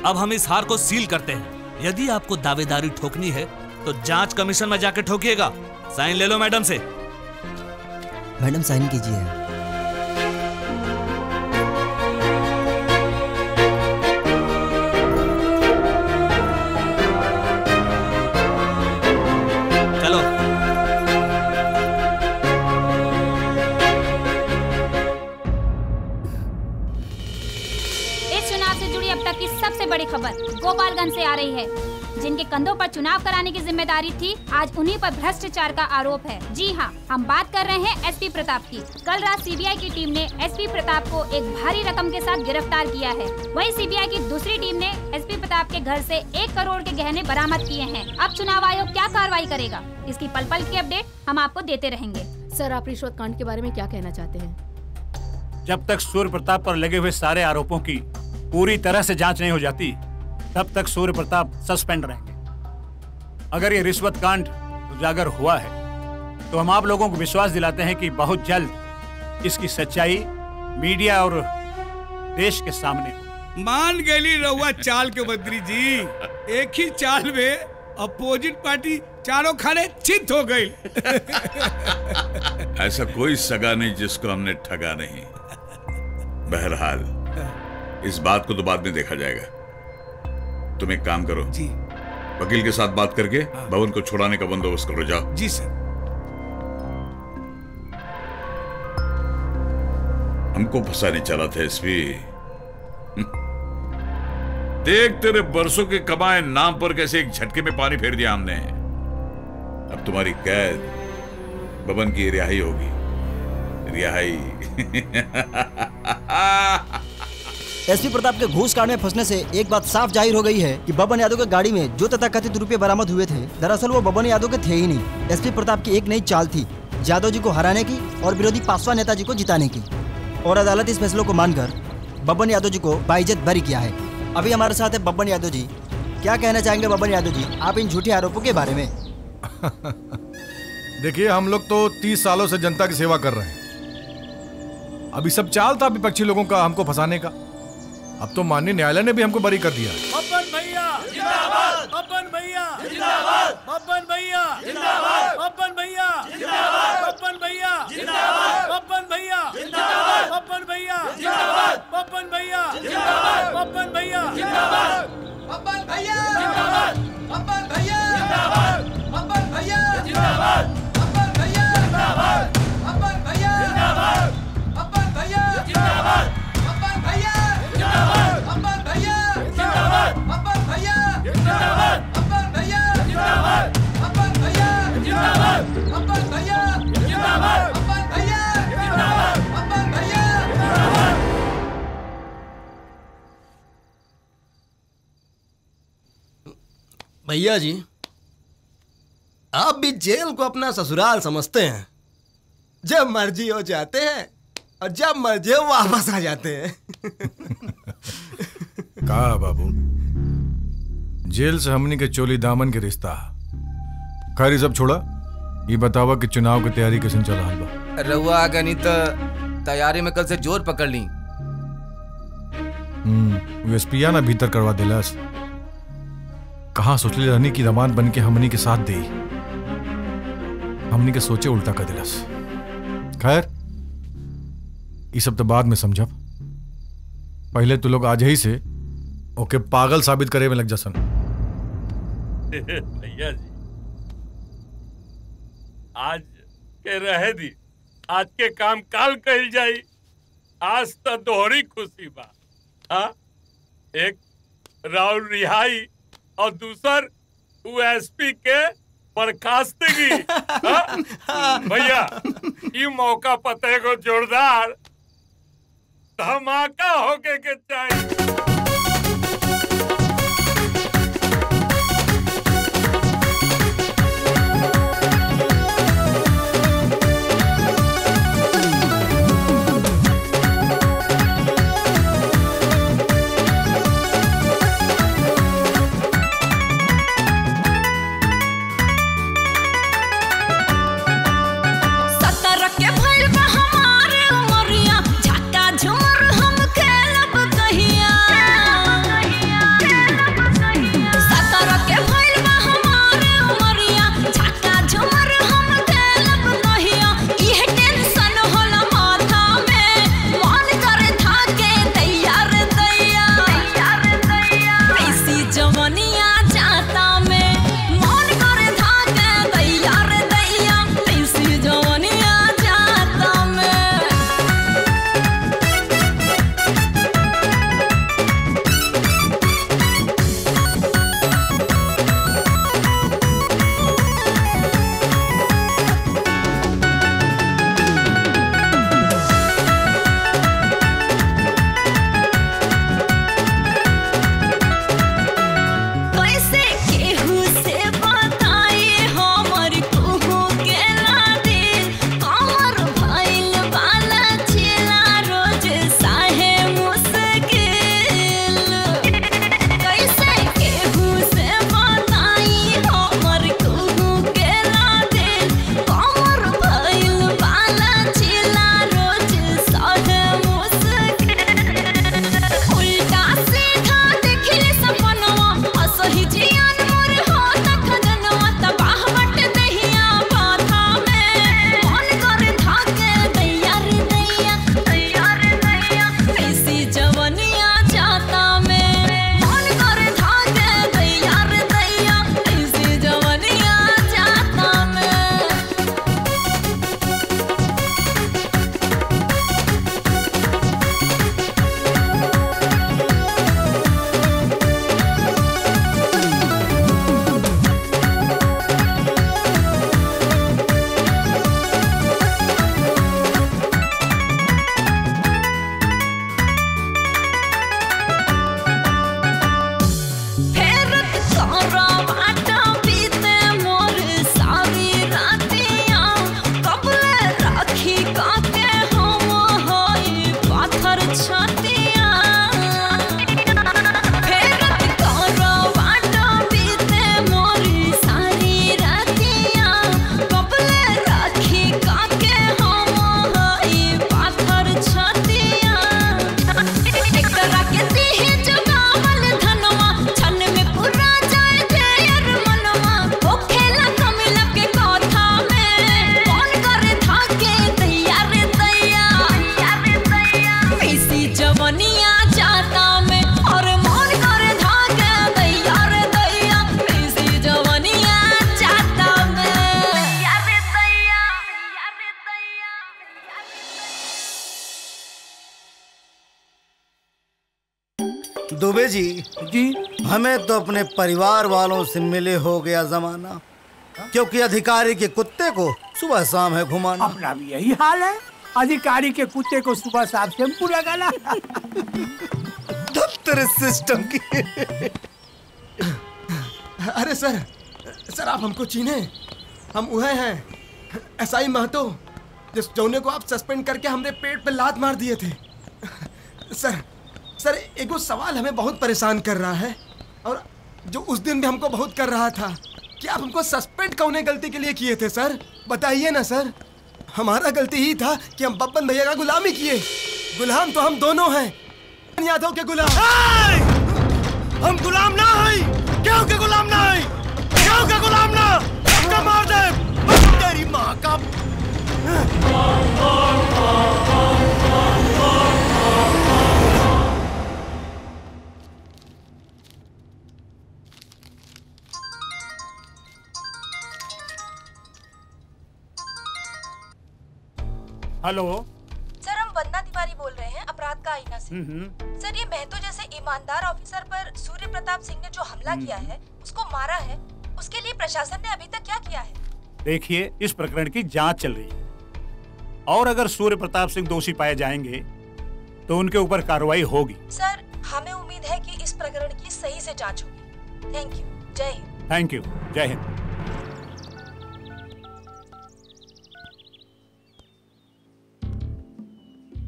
अब हम इस हार को सील करते हैं। यदि आपको दावेदारी ठोकनी है तो जांच कमीशन में जाकर ठोकिएगा। साइन ले लो मैडम से। मैडम साइन कीजिए। रही है। जिनके कंधों पर चुनाव कराने की जिम्मेदारी थी, आज उन्हीं पर भ्रष्टाचार का आरोप है। जी हाँ, हम बात कर रहे हैं एसपी प्रताप की। कल रात सीबीआई की टीम ने एसपी प्रताप को एक भारी रकम के साथ गिरफ्तार किया है। वहीं सीबीआई की दूसरी टीम ने एसपी प्रताप के घर से एक करोड़ के गहने बरामद किए हैं। अब चुनाव आयोग क्या कार्रवाई करेगा, इसकी पल पल की अपडेट हम आपको देते रहेंगे। सर, आप रिश्वत कांड के बारे में क्या कहना चाहते हैं? जब तक सूर्य प्रताप पर लगे हुए सारे आरोपों की पूरी तरह से जांच नहीं हो जाती, तब तक सूर्य प्रताप सस्पेंड रहेंगे। अगर ये रिश्वत कांड उजागर हुआ है तो हम आप लोगों को विश्वास दिलाते हैं कि बहुत जल्द इसकी सच्चाई मीडिया और देश के सामने। मान गई रहुआ चाल के बद्री जी, एक ही चाल में अपोजिट पार्टी चारों खाने चित हो गई। ऐसा कोई सगा नहीं जिसको हमने ठगा नहीं। बहरहाल इस बात को तो बाद में देखा जाएगा। तुम एक काम करो जी, वकील के साथ बात करके भवन को छुड़ाने का बंदोबस्त करो। जाओ। जी सर। हमको फंसाने चला था एसपी। देख तेरे बरसों के कमाए नाम पर कैसे एक झटके में पानी फेर दिया हमने। अब तुम्हारी कैद बबन की रिहाई होगी। रिहाई। एसपी प्रताप के घूस कांड में फंसने से एक बात साफ जाहिर हो गई है कि बबन यादव के गाड़ी में जो तथाकथित रुपये बरामद हुए थे, दरअसल वो बबन यादव के थे ही नहीं। एसपी प्रताप की एक नई चाल थी, यादव जी को हराने की और विरोधी पासवान नेताजी को जिताने की। और अदालत इस फैसले को मानकर बबन यादव जी को बाइज्जत बरी किया है। अभी हमारे साथ है बबन यादव जी। क्या कहना चाहेंगे बबन यादव जी आप इन झूठे आरोपों के बारे में? देखिए, हम लोग तो तीस सालों से जनता की सेवा कर रहे हैं। अभी सब चाल था विपक्षी लोगों का हमको फंसाने का। अब तो माननीय न्यायालय ने भी हमको बरी कर दिया। बबन भैया जिंदाबाद, बबन भैया जिंदाबाद, बबन भैया जिंदाबाद, बबन भैया जिंदाबाद, बबन भैया जिंदाबाद, बबन भैया जिंदाबाद, बबन भैया जिंदाबाद, बबन भैया जिंदाबाद, बबन भैया जिंदाबाद, बबन भैया जिंदाबाद, बबन भैया जिंदाबाद, बबन भैया जिंदाबाद, बबन भैया जिंदाबाद, बबन भैया जिंदाबाद, बबन भैया जिंदाबाद, अम्बर भैया जिंदाबाद, अम्बर भैया जिंदाबाद, अम्बर भैया जिंदाबाद, अम्बर भैया जिंदाबाद, अम्बर भैया जिंदाबाद, अम्बर भैया जिंदाबाद, अम्बर भैया जिंदाबाद। भैया जी, आप भी जेल को अपना ससुराल समझते हैं। जब मर्जी हो जाते हैं और जब मर्जी हो वापस आ जाते हैं। कहा बाबू, जेल से हमने के चोली दामन के रिश्ता। खैर सब छोड़ा, ये बतावा कि चुनाव की तैयारी कैसे चल रहा है? रहुआ आगे नहीं तो तैयारी में कल से जोर पकड़ ली। हम्म, यूएसपीया ना भीतर करवा दिलास। कहाँ सोचले रहनी की दामाद बन के हमनी के साथ दी, हमनी के सोचे उल्टा कर दिलास। खैर ये सब तो बाद में समझब, पहले तू लोग आज ही से ओके पागल साबित करे में लग जा सन। भैया जी, आज के रहे दी आज के काम काल कहल जाई। आज तो दोहरी खुशी बा। हाँ, एक राउल रिहाई और दूसर यूएसपी के बर्खास्तगी। भैया ये मौका पते को जोरदार धमाका होके के चाहिए। कहिया दुबे जी जी हमें तो अपने परिवार वालों से मिले हो गया जमाना, क्योंकि अधिकारी के कुत्ते को सुबह शाम है घुमाना। अपना भी यही हाल है, अधिकारी के कुत्ते को सुबह शाम शैम्पू लगाना। दफ्तर सिस्टम की। अरे सर, सर आप हमको चीने, हम वह हैं एसआई महतो जिस जोने को आप सस्पेंड करके हमने पेट पे लात मार दिए थे। सर सर एगो सवाल हमें बहुत परेशान कर रहा है और जो उस दिन भी हमको बहुत कर रहा था कि आप हमको सस्पेंड कौने गलती के लिए किए थे सर, बताइए ना सर। हमारा गलती ही था कि हम बब्बन भैया का गुलामी किए। गुलाम तो हम दोनों हैं, यादव के गुलाम। hey! हम गुलाम ना हैं, क्यों के गुलाम ना हैं, क्यों के गुलाम ना, सबका मार दे तेरी माँ का। हेलो सर, हम वंदना तिवारी बोल रहे हैं, अपराध का आईना से। सर ये महतो जैसे ईमानदार ऑफिसर पर सूर्य प्रताप सिंह ने जो हमला किया है, उसको मारा है, उसके लिए प्रशासन ने अभी तक क्या किया है? देखिए इस प्रकरण की जांच चल रही है और अगर सूर्य प्रताप सिंह दोषी पाए जाएंगे तो उनके ऊपर कार्रवाई होगी। सर हमें उम्मीद है कि इस प्रकरण की सही से जाँच होगी। थैंक यू, जय हिंद। थैंक यू, जय Hind.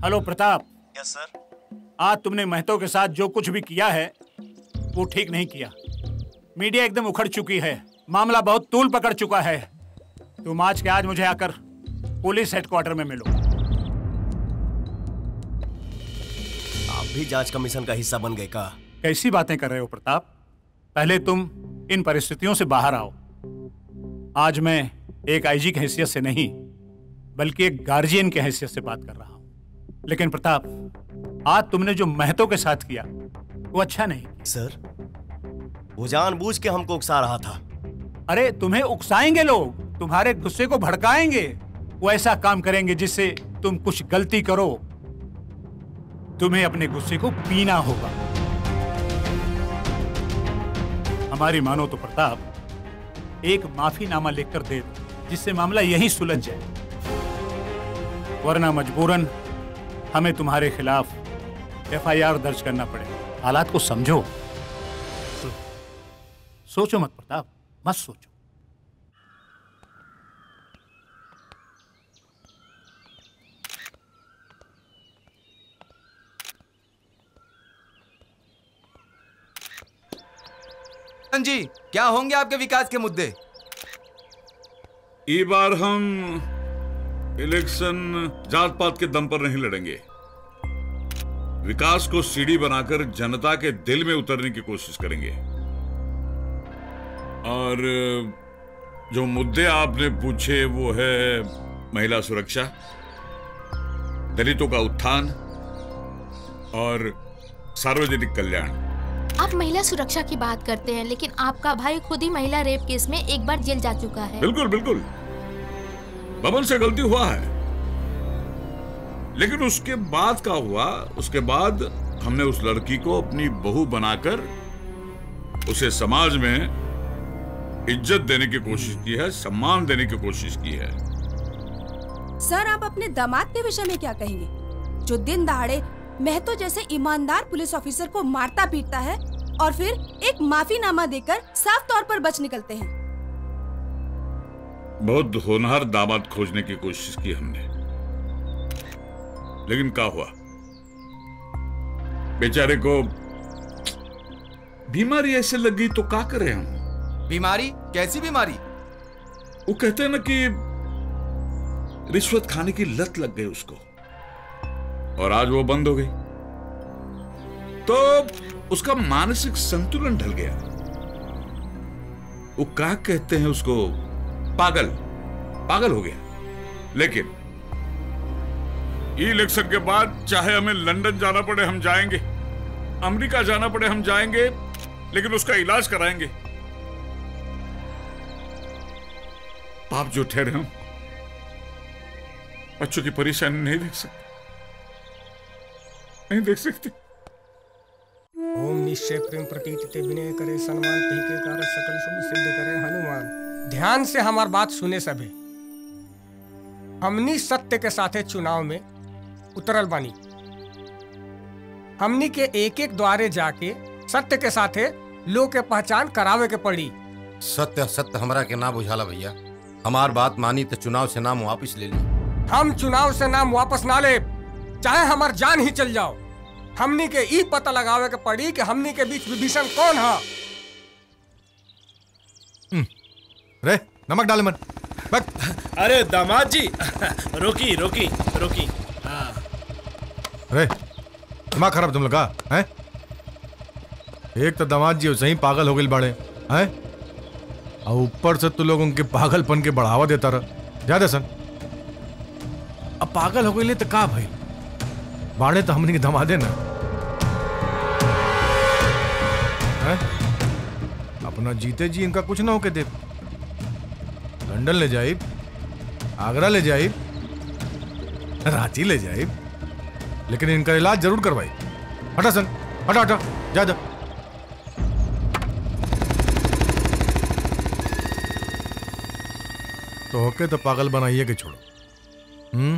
Hello Pratap. Yes sir. आज तुमने महतो के साथ जो कुछ भी किया है वो ठीक नहीं किया। मीडिया एकदम उखड़ चुकी है, मामला बहुत तूल पकड़ चुका है। तुम आज के आज मुझे आकर पुलिस हेडक्वार्टर में मिलो। आप भी जांच कमीशन का हिस्सा बन गए का? कैसी बातें कर रहे हो प्रताप, पहले तुम इन परिस्थितियों से बाहर आओ। आज मैं एक आईजी की हैसियत से नहीं बल्कि एक गार्जियन की हैसियत से बात कर रहा हूं। लेकिन प्रताप आज तुमने जो महतो के साथ किया वो अच्छा नहीं। सर वो जानबूझ के हमको उकसा रहा था। अरे तुम्हें उकसाएंगे लोग, तुम्हारे गुस्से को भड़काएंगे, वो ऐसा काम करेंगे जिससे तुम कुछ गलती करो, तुम्हें अपने गुस्से को पीना होगा। हमारी मानो तो प्रताप एक माफीनामा लिखकर दे दो जिससे मामला यहीं सुलझ जाए, वरना मजबूरन हमें तुम्हारे खिलाफ एफ आई आर दर्ज करना पड़ेगा। हालात को समझो, सोचो मत प्रताप, मत सोचो। जी क्या होंगे आपके विकास के मुद्दे? इस बार हम इलेक्शन जात पात के दम पर नहीं लड़ेंगे, विकास को सीढ़ी बनाकर जनता के दिल में उतरने की कोशिश करेंगे। और जो मुद्दे आपने पूछे वो है महिला सुरक्षा, दलितों का उत्थान और सार्वजनिक कल्याण। आप महिला सुरक्षा की बात करते हैं लेकिन आपका भाई खुद ही महिला रेप केस में एक बार जेल जा चुका है। बिल्कुल बिल्कुल, बबन से गलती हुआ है लेकिन उसके बाद का हुआ, उसके बाद हमने उस लड़की को अपनी बहू बनाकर उसे समाज में इज्जत देने की कोशिश की है, सम्मान देने की कोशिश की है। सर आप अपने दामाद के विषय में क्या कहेंगे जो दिन दहाड़े महतो जैसे ईमानदार पुलिस ऑफिसर को मारता पीटता है और फिर एक माफीनामा देकर साफ तौर पर बच निकलते हैं? बहुत होनहार दामाद खोजने की कोशिश की हमने लेकिन क्या हुआ, बेचारे को बीमारी ऐसे लगी तो क्या करें हम। बीमारी? कैसी बीमारी? वो कहते हैं ना कि रिश्वत खाने की लत लग गई उसको और आज वो बंद हो गई तो उसका मानसिक संतुलन ढल गया। वो क्या कहते हैं उसको, पागल पागल हो गया। लेकिन इलेक्शन के बाद चाहे हमें लंदन जाना पड़े हम जाएंगे, अमेरिका जाना पड़े हम जाएंगे, लेकिन उसका इलाज कराएंगे। पाप जो ठहरे हम बच्चों की परेशानी नहीं देख सकते, नहीं देख सकते। निश्चय प्रेम प्रतीत विनय करे सम्मान के कारण सकल शुभ सिद्ध करे हनुमान। ध्यान से हमार बात सुने सभी। हमनी सत्य के साथे चुनाव में उतरल बानी। हमनी के एक एक द्वारे जाके सत्य के साथे लोग के पहचान करावे के पड़ी। सत्य सत्य हमरा के ना बुझाला भैया, हमार बात मानी तो चुनाव से नाम वापस ले ली। हम चुनाव से नाम वापस ना ले, चाहे हमार जान ही चल जाओ। हमनी के ई पता लगावे के पड़ी कि हमनी के बीच विभीषण कौन है। रे नमक डाले मन। अरे दामाद जी रोकी रोकी रोकी। हाँ। रे दिमाग खराब तुम लगा हैं? एक तो दामाद जी सही पागल हो गए बाड़े हैं, और ऊपर से तू लोग उनके पागलपन के बढ़ावा देता रहा ज्यादा सन। अब पागल हो गए तो का भाई बाड़े तो हमने धमा देना है? अपना जीते जी इनका कुछ ना होके दे। लंदन ले जाइब, आगरा ले जाइब, रांची ले जाइब, लेकिन इनका इलाज जरूर करवाई। हटा सन, हटा हटा जा जा। तो होके तो पागल बनाइए के छोड़ो। हम्म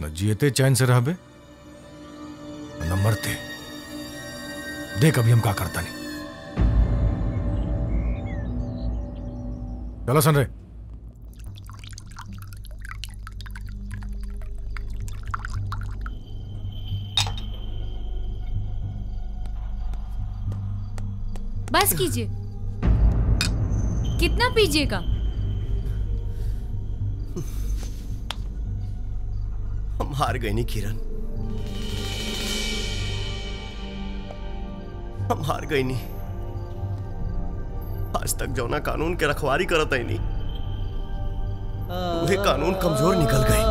न जीते चैन से रहबे न मरते। देख अभी हम क्या करता नहीं। चलो सन रे। बस कीजिए, कितना पीजिएगा? हम हार गए नहीं किरण, हम हार गए नहीं। आज तक जौना कानून के रखवारी करता ही नहीं, वह कानून कमजोर निकल गए।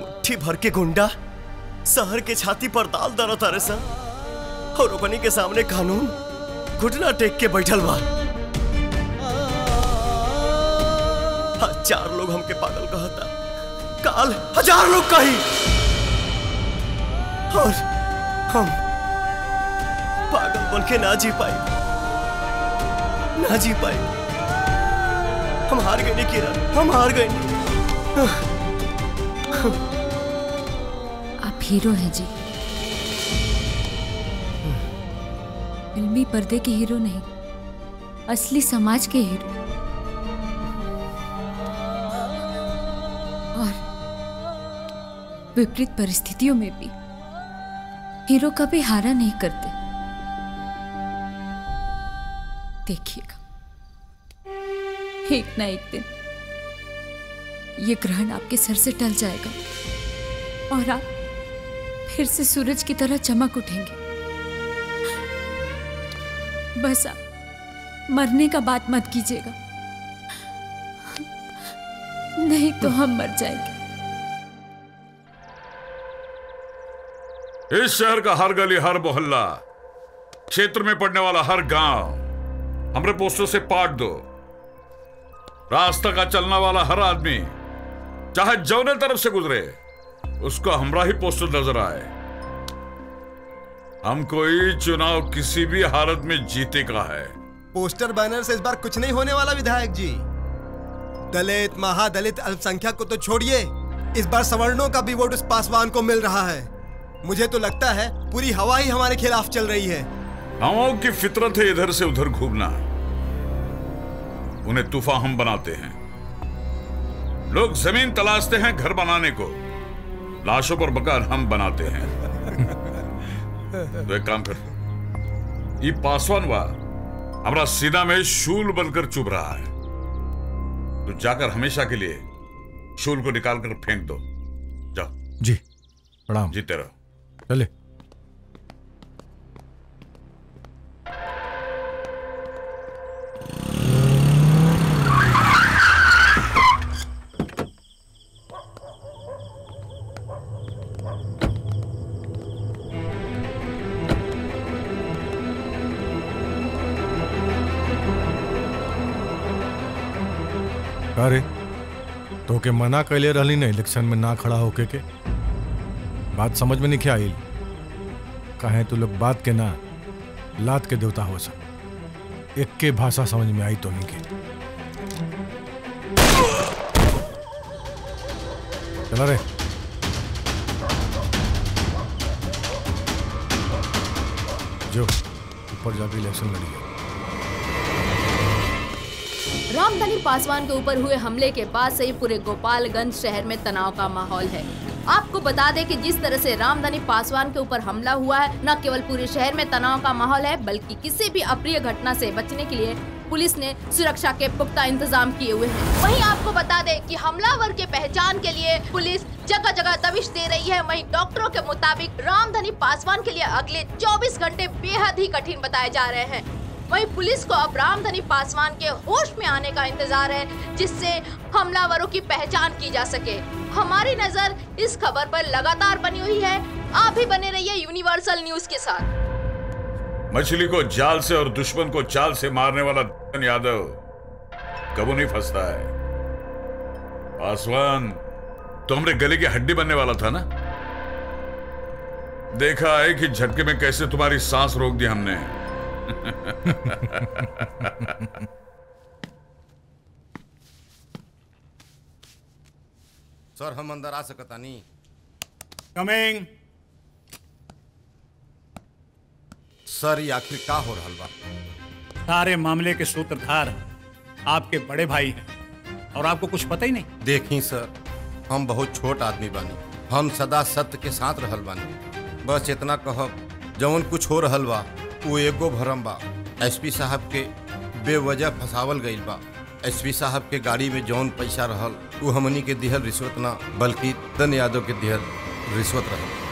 मुट्ठी भर के गुंडा शहर के छाती पर दाल दरता रे सा, और ओपनी के सामने कानून घुटना टेक के बैठल बा। चार लोग हमके पागल कहता, काल हजार लोग कही, और हम पागल बन के ना जी पाए, ना जी पाए। हम हार गए नहीं किरण, हम हार गए नहीं। हीरो है जी, फिल्मी पर्दे के हीरो नहीं, असली समाज के हीरो। और विपरीत परिस्थितियों में भी हीरो कभी हारा नहीं करते। देखिएगा एक ना एक दिन ये ग्रहण आपके सर से टल जाएगा और आप फिर से सूरज की तरह चमक उठेंगे। बस आप मरने का बात मत कीजिएगा, नहीं तो हम मर जाएंगे। इस शहर का हर गली, हर मोहल्ला, क्षेत्र में पड़ने वाला हर गांव हमरे पोस्टों से पाट दो। रास्ता का चलने वाला हर आदमी चाहे जौने तरफ से गुजरे उसको हमरा ही पोस्टर नजर आए। हम कोई चुनाव किसी भी हालत में जीते का है। पोस्टर बैनर से इस बार कुछ नहीं होने वाला विधायक जी। दलित, महादलित, अल्पसंख्यक को तो छोड़िए, इस बार सवर्णों का भी वोट उस पासवान को मिल रहा है। मुझे तो लगता है पूरी हवा ही हमारे खिलाफ चल रही है। गाँव की फितरत है इधर से उधर घूमना। उन्हें तूफान हम बनाते हैं। लोग जमीन तलाशते हैं घर बनाने को, लाशों पर बकार हम बनाते हैं। तो एक काम कर, ये पासवान वा हमारा सीना में शूल बनकर चुभ रहा है, तो जाकर हमेशा के लिए शूल को निकालकर फेंक दो। जाओ जी, प्रणाम। जीते रहो। चले अरे तो के मना कैले रहली ना इलेक्शन में ना खड़ा होके के? बात समझ में नहीं आइल। कहें तो लोग बात के ना लात के देवता हो सब, एक के भाषा समझ में आई तो नहीं के। चला रे। जो ऊपर जाकर इलेक्शन लड़ी। रामधनी पासवान के ऊपर हुए हमले के बाद से ही पूरे गोपालगंज शहर में तनाव का माहौल है। आपको बता दें कि जिस तरह से रामधनी पासवान के ऊपर हमला हुआ है, न केवल पूरे शहर में तनाव का माहौल है, बल्कि किसी भी अप्रिय घटना से बचने के लिए पुलिस ने सुरक्षा के पुख्ता इंतजाम किए हुए हैं। वहीं आपको बता दें कि हमलावर के पहचान के लिए पुलिस जगह जगह दबिश दे रही है। वहीं डॉक्टरों के मुताबिक रामधनी पासवान के लिए अगले चौबीस घंटे बेहद ही कठिन बताए जा रहे हैं। वहीं पुलिस को अब रामधनी पासवान के होश में आने का इंतजार है, जिससे हमलावरों की पहचान की जा सके। हमारी नजर इस खबर पर लगातार बनी हुई है। आप भी बने रहिए यूनिवर्सल न्यूज के साथ। मछली को जाल से और दुश्मन को चाल से मारने वाला यादव कबू नहीं फंसता है। पासवान तो हमरे गले की हड्डी बनने वाला था ना। देखा है कि झटके में कैसे तुम्हारी सांस रोक दी हमने। सर हम अंदर आ सकता नहीं। कमिंग। सर ये आखिर क्या हो रहा बा? सारे मामले के सूत्रधार आपके बड़े भाई हैं और आपको कुछ पता ही नहीं। देखिए सर हम बहुत छोट आदमी बानी, हम सदा सत्य के साथ रहल बानी। बस इतना कहब जवन कुछ हो रहल बा वो एगो भरम बा। एसपी साहब के बेवजह फंसावल गइल बा। एसपी साहब के गाड़ी में जौन पैसा रहल वो हमनी के दिहल रिश्वत ना, बल्कि दन यादव के दिहल रिश्वत रहल।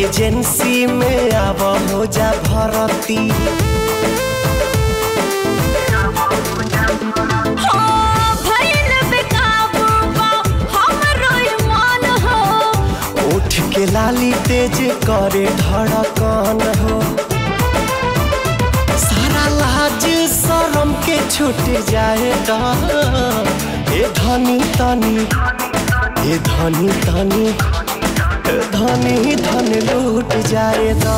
एजेंसी में आवा हो जा भरती, हाँ भइल बेकाबू बा हमरो ईमान हो। उठ के लाली तेज करे धड़कन हो, सारा लाज शरम के छूट जाए दा। ए धनी तनी ए धनी तनी धनी धन लूट जाएगा,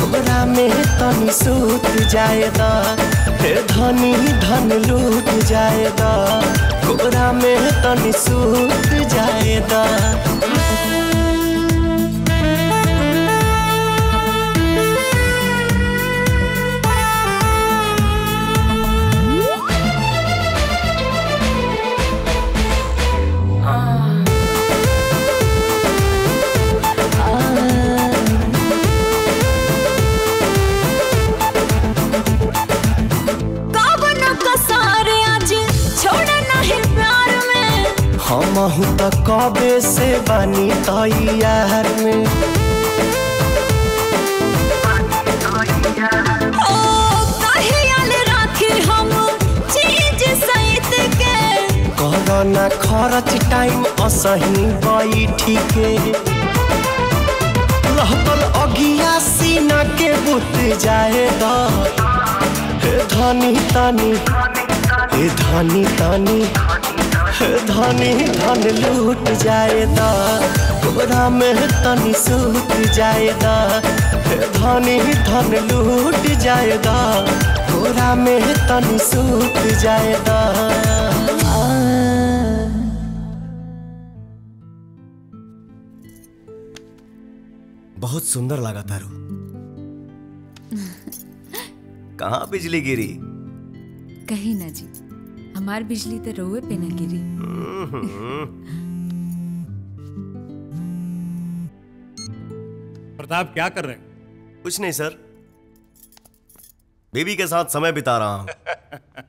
हमरा में तनी सूत जाएगा। धनी धन लूट जाएगा, हमरा में तनी सूत जाएगा। हम त कबे से बनी तैयार में, ओ कहियाल राखी हम चीज सहित के। कोरोना खर्च टाइम असही बैठी के, लहतल गया सीना के बुत जाएगा धनी तानी धनी तानी धनी धन लूट जाएगा कोबरा में तनी सूट जाएगा धनी धन लूट जाएगा कोबरा में तनी सूट जाएगा। बहुत सुंदर लगा तारू। कहाँ बिजली गिरी? कहीं ना जी, हमार बिजली तो रोए पे ना गिरी। प्रताप क्या कर रहे हैं? कुछ नहीं सर, बीबी के साथ समय बिता रहा हूं।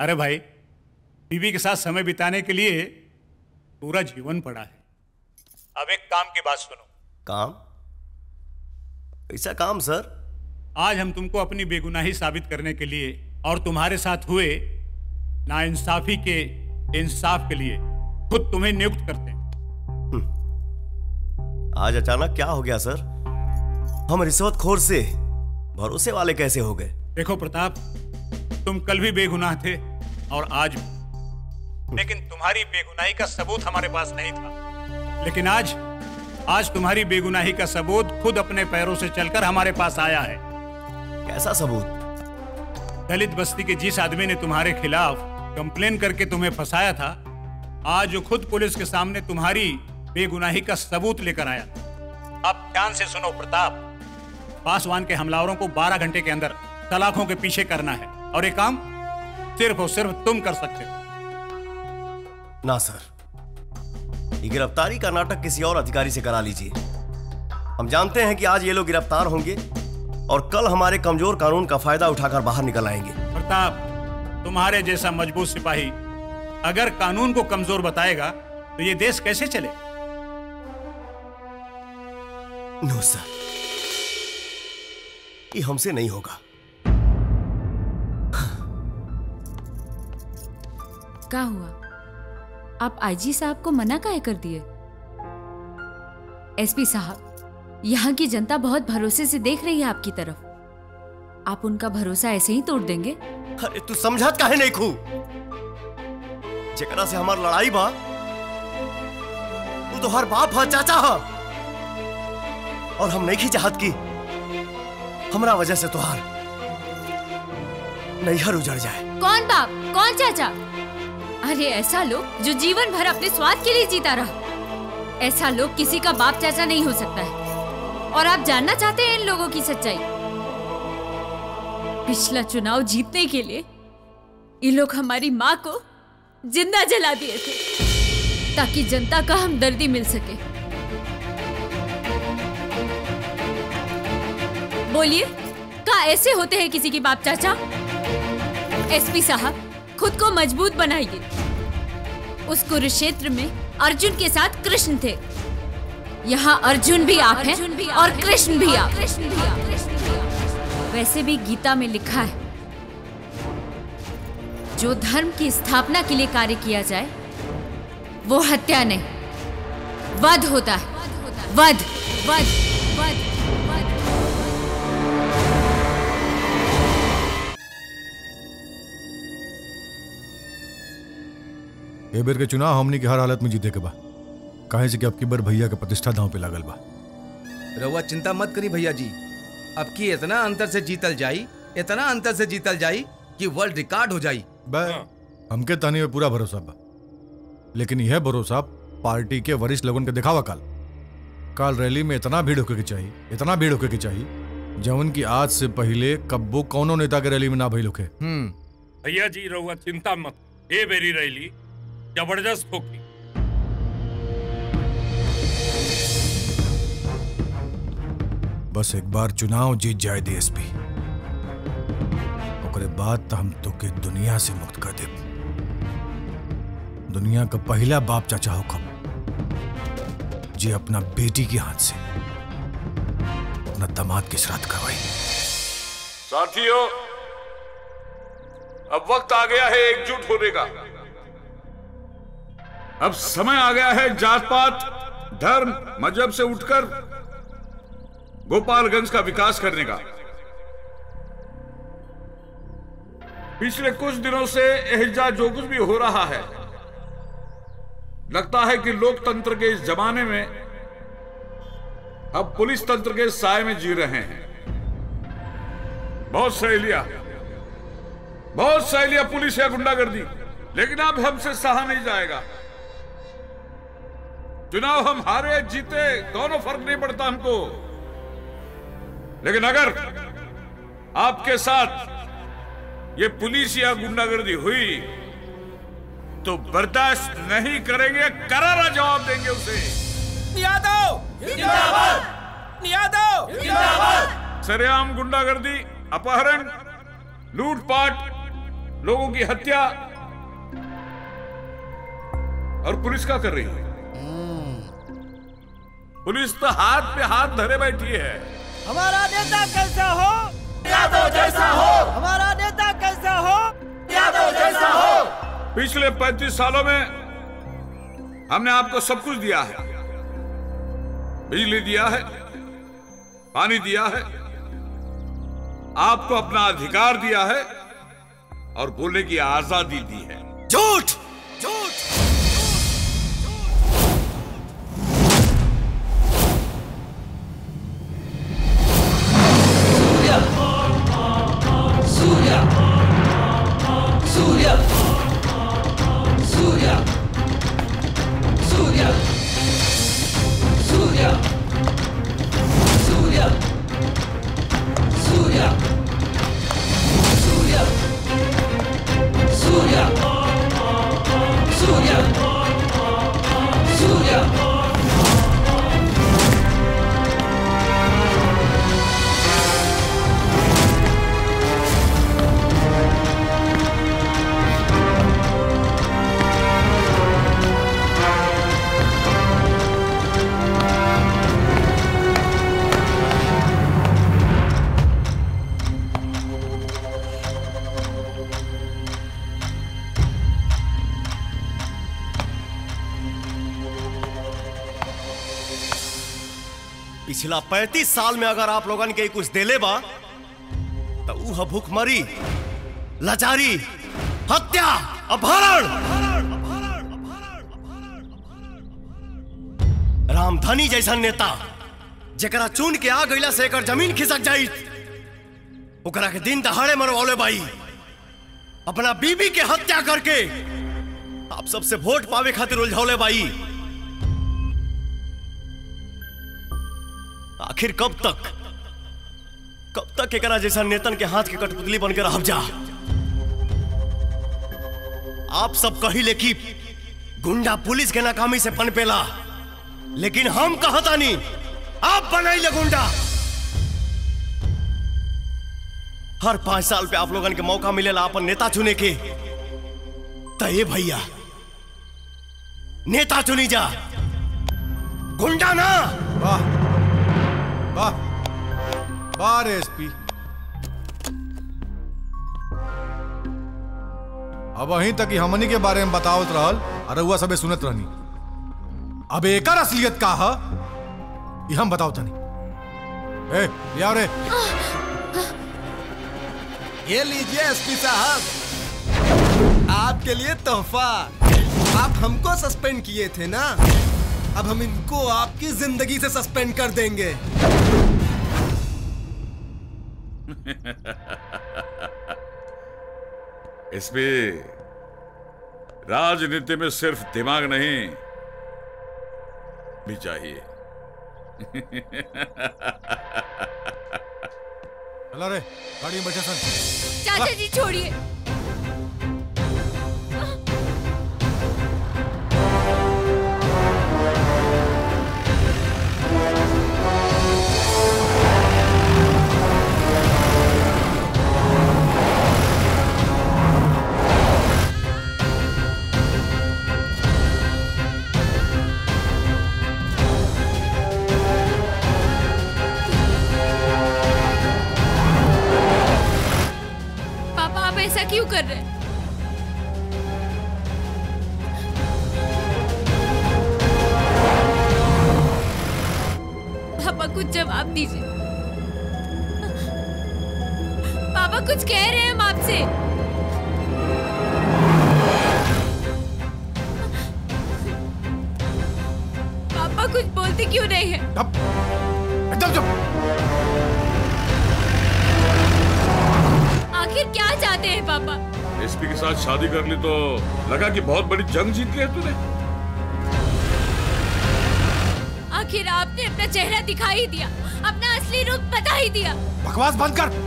अरे भाई, बीबी के साथ समय बिताने के लिए पूरा जीवन पड़ा है। अब एक काम की बात सुनो। काम? ऐसा काम सर? आज हम तुमको अपनी बेगुनाही साबित करने के लिए और तुम्हारे साथ हुए नाइंसाफी के इंसाफ के लिए खुद तुम्हें नियुक्त करते हैं। आज अचानक क्या हो गया सर? हम रिश्वतखोर से भरोसे वाले कैसे हो गए? देखो प्रताप, तुम कल भी बेगुनाह थे और आज भी, लेकिन तुम्हारी बेगुनाही का सबूत हमारे पास नहीं था। लेकिन आज आज तुम्हारी बेगुनाही का सबूत खुद अपने पैरों से चलकर हमारे पास आया है। कैसा सबूत? दलित बस्ती के जिस आदमी ने तुम्हारे खिलाफ कंप्लेन करके तुम्हें फंसाया था, आज वो खुद पुलिस के सामने तुम्हारी बेगुनाही का सबूत लेकर आया। अब ध्यान से सुनो प्रताप, पासवान के हमलावरों को बारह घंटे के अंदर सलाखों के पीछे करना है और ये काम सिर्फ और सिर्फ तुम कर सकते हो। ना सर, गिरफ्तारी का नाटक किसी और अधिकारी से करा लीजिए। हम जानते हैं कि आज ये लोग गिरफ्तार होंगे और कल हमारे कमजोर कानून का फायदा उठाकर बाहर निकल आएंगे। प्रताप, तुम्हारे जैसा मजबूत सिपाही अगर कानून को कमजोर बताएगा तो ये देश कैसे चले? नो सर, ये हमसे नहीं होगा। क्या हुआ? आप आईजी साहब को मना काहे कर दिए? एसपी साहब, यहाँ की जनता बहुत भरोसे से देख रही है आपकी तरफ। आप उनका भरोसा ऐसे ही तोड़ देंगे? अरे तू समझा काहे नहीं खू? जेकरा से हमार लड़ाई बा, तू तो हर बाप हा, चाचा हा, और हम नहीं की चाहत की हमरा वजह से तुहार नैहर उजड़ जाए। कौन बाप कौन चाचा? अरे ऐसा लोग जो जीवन भर अपने स्वार्थ के लिए जीता रहा, ऐसा लोग किसी का बाप चाचा नहीं हो सकता है। और आप जानना चाहते हैं इन लोगों की सच्चाई? पिछला चुनाव जीतने के लिए ये लोग हमारी माँ को जिंदा जला दिए थे ताकि जनता का हमदर्दी मिल सके। बोलिए, क्या ऐसे होते हैं किसी के बाप चाचा? एसपी साहब, खुद को मजबूत बनाइए। उस कुरुक्षेत्र में अर्जुन के साथ कृष्ण थे, यहाँ अर्जुन भी आप हैं और कृष्ण भी आप। वैसे भी गीता में लिखा है, जो धर्म की स्थापना के लिए कार्य किया जाए वो हत्या नहीं, वध होता है। वध वध वध ए बेर के चुनाव हमनी के हर हालत में जीते के बा, काहे से कि अब की बार भैया के प्रतिष्ठा दांव पे लागल बा। रउआ चिंता मत करी भैया जी, अब की इतना अंतर से जीतल जाई, इतना अंतर से जीतल जाई कि वर्ल्ड रिकॉर्ड हो जाई। हमके तानी में पूरा भरोसा बा, लेकिन यह भरोसा पार्टी के वरिष्ठ लोगों के दिखावा। काल काल रैली में इतना भीड़ होके के चाहिए, इतना भीड़ होके के चाहिए जवन की आज से पहले कब्बो कौनो नेता के रैली में ना भइल होके। भैया जी रउआ चिंता मत, ए बेरी रैली जबरदस्त होगी। बस एक बार चुनाव जीत जाए डीएसपी, ओकरे बाद हम तो के दुनिया से मुक्त कर दे। दुनिया का पहला बाप चाचा हो कब जी अपना बेटी के हाथ से अपना दामाद की श्राद्ध करवाई। साथियों, अब वक्त आ गया है एकजुट होने का। अब समय आ गया है जात पात धर्म मजहब से उठकर गोपालगंज का विकास करने का। पिछले कुछ दिनों से एहजा जो कुछ भी हो रहा है, लगता है कि लोकतंत्र के इस जमाने में अब पुलिस तंत्र के साय में जी रहे हैं। बहुत सहेलियां बहुत सहेलियां पुलिस या गुंडागर्दी, लेकिन अब हमसे सहा नहीं जाएगा। चुनाव हम हारे जीते दोनों फर्क नहीं पड़ता हमको, लेकिन अगर आपके साथ ये पुलिस या गुंडागर्दी हुई तो बर्दाश्त नहीं करेंगे, करारा जवाब देंगे उसे। यादव जिंदाबाद, यादव जिंदाबाद। सरेआम गुंडागर्दी, अपहरण, लूटपाट, लोगों की हत्या और पुलिस क्या कर रही है? पुलिस तो हाथ पे हाथ धरे बैठी है। हमारा नेता कैसा हो, यादव जैसा हो। हमारा नेता कैसा हो, यादव जैसा हो। पिछले पैंतीस सालों में हमने आपको सब कुछ दिया है। बिजली दिया है, पानी दिया है, आपको अपना अधिकार दिया है और बोलने की आजादी दी है। झूठ झूठ। पिछला पैंतीस साल में अगर आप लोगन के कुछ देले बा तो उह भूखमरी, लाचारी, हत्या, अपहरण। रामधनी जैसा नेता जरा चुन के आ गईला से एक जमीन खिसक जाई, ओकरा के दिन दहाड़े मरवाले बाई। अपना बीबी के हत्या करके आप सबसे वोट पावे खातिर उलझौले बाई। आखिर कब तक कब तक एकरा जैसा नेतन के हाथ के कठपुतली बनकर रह जा? आप सब कहिले कि गुंडा पुलिस के नाकामी से पनपेला, लेकिन हम कहता नहीं, आप बनाइले गुंडा। हर पांच साल पे आप लोगन के मौका मिलेला अपन नेता चुने के। तय भैया, नेता चुनी जा, गुंडा ना। वाह बार एसपी, अब वहीं तक हमनी के बारे में बतावत रहल और रउआ सबे सुनत रहनी। अब एकर असलियत का है ये हम बताओ तनी। ए लिया रे, ये लीजिए एसपी साहब, आपके लिए तोहफा। आप हमको सस्पेंड किए थे ना, अब हम इनको आपकी जिंदगी से सस्पेंड कर देंगे। इसमें राजनीति में सिर्फ दिमाग नहीं भी चाहिए। चला रे, गाड़ी में बैठा। चाचा जी छोड़िए। ऐसा क्यों कर रहे हैं? पापा कुछ जवाब दीजिए। कुछ कह रहे हैं हम आपसे। पापा कुछ बोलते क्यों नहीं है? एकदम चुप। आखिर क्या चाहते हैं पापा? एसपी के साथ शादी कर ली तो लगा कि बहुत बड़ी जंग जीत ली है तूने। आखिर आपने अपना चेहरा दिखा ही दिया, अपना असली रूप बता ही दिया। बकवास बंद कर।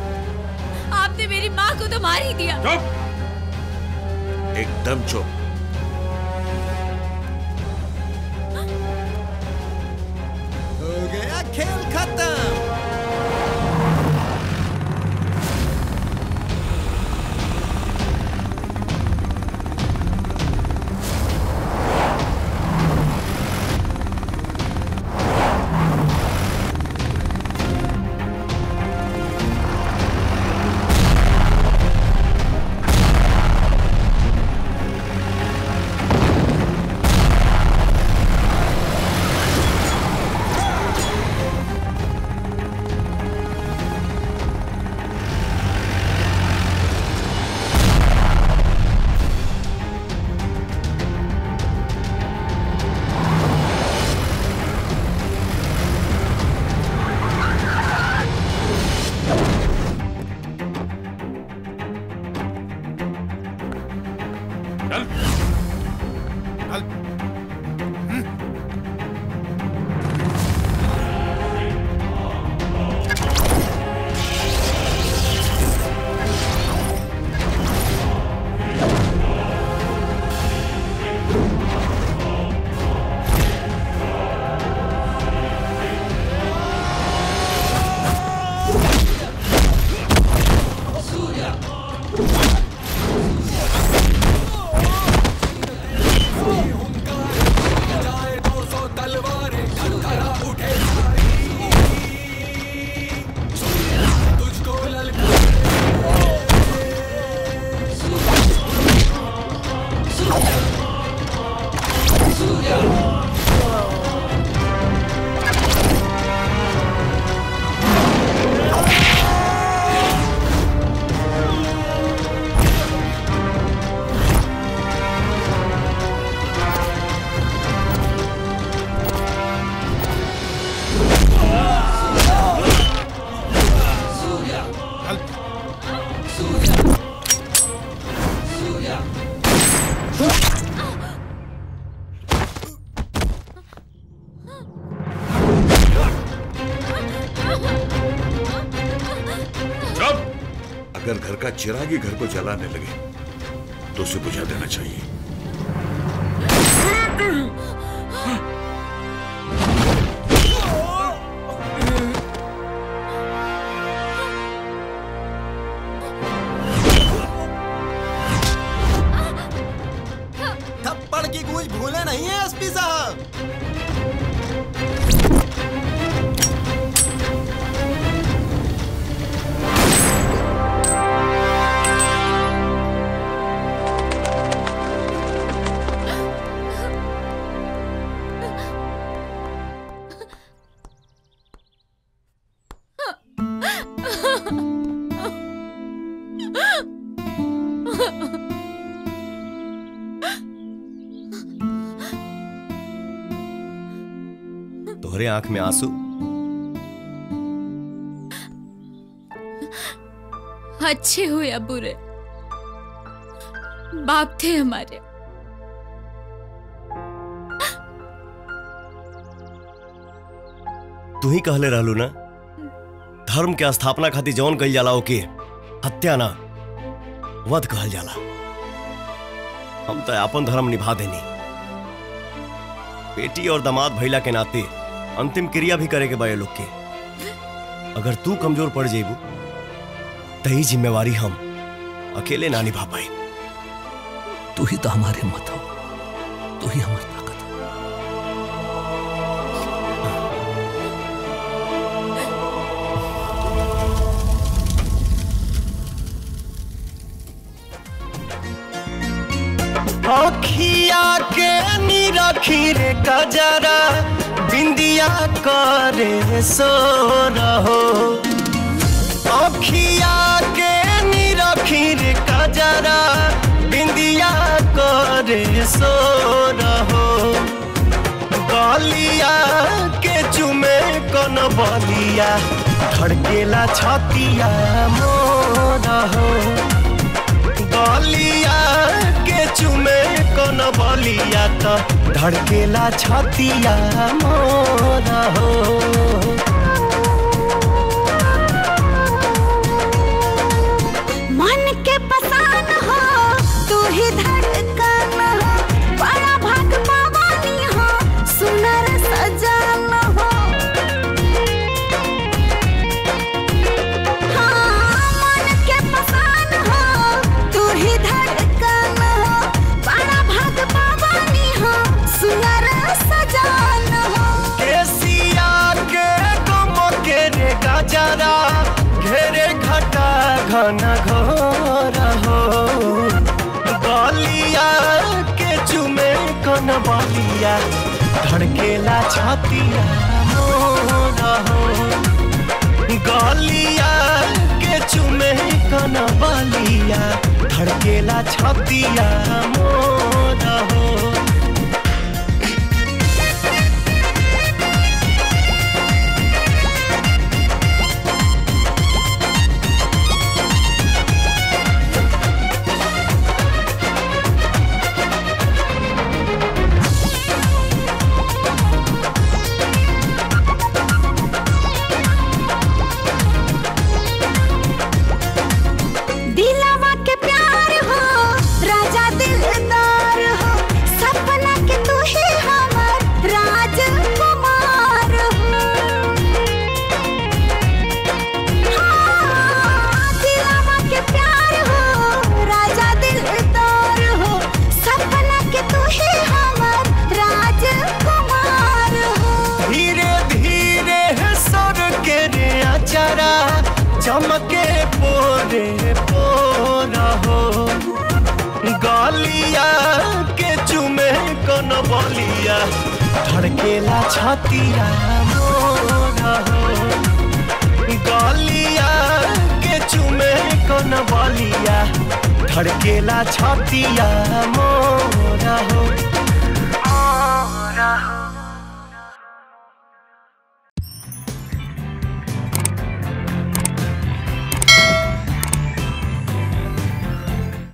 आपने मेरी माँ को तो मार ही दिया। चुप, एकदम चुप। हो गया खेल खत्म। चिरागी घर को जलाने लगे तो उसे बुझा देना चाहिए। थप्पड़ की गूंज भूले नहीं है एसपी साहब। आंख में आंसू? अच्छे हो या बुरे, बाप थे हमारे। तू ही कहले रहलू ना, धर्म के स्थापना खातिर जौन कही जाला हो कि हत्या ना वध कहल जाला। हम तो अपन धर्म निभा देनी। बेटी और दामाद भैला के नाते अंतिम क्रिया भी करे के बाय लोग के। अगर तू कमजोर पड़ जेबू तही जिम्मेवारी हम अकेले ना निभा पाए। तू ही तो हमारे मत हो, तू ही हमारी ताकत हो। आँखिया के निरखी रे कजरा बिंदिया करे सो रहो। अखिया के आखिर का जरा बिंदिया को रे सो रहो बलिया के चुमे कौन बलिया धड़केला छतिया मोर हो बलिया के चुमे कौन बलिया तो धड़केला छतिया मोर हो। घना घोर हो बलिया के चुमे कौन बलिया धड़केला छतिया मोर हो गलिया के चुमे कौन बलिया धड़केला छतिया मोर हो। चमके पोरे पोरा हो गलिया के चुमे कौन बलिया धड़केला छतिया मोरा हो गलिया के चुमे कौन बलिया धड़केला छतिया मोरा हो।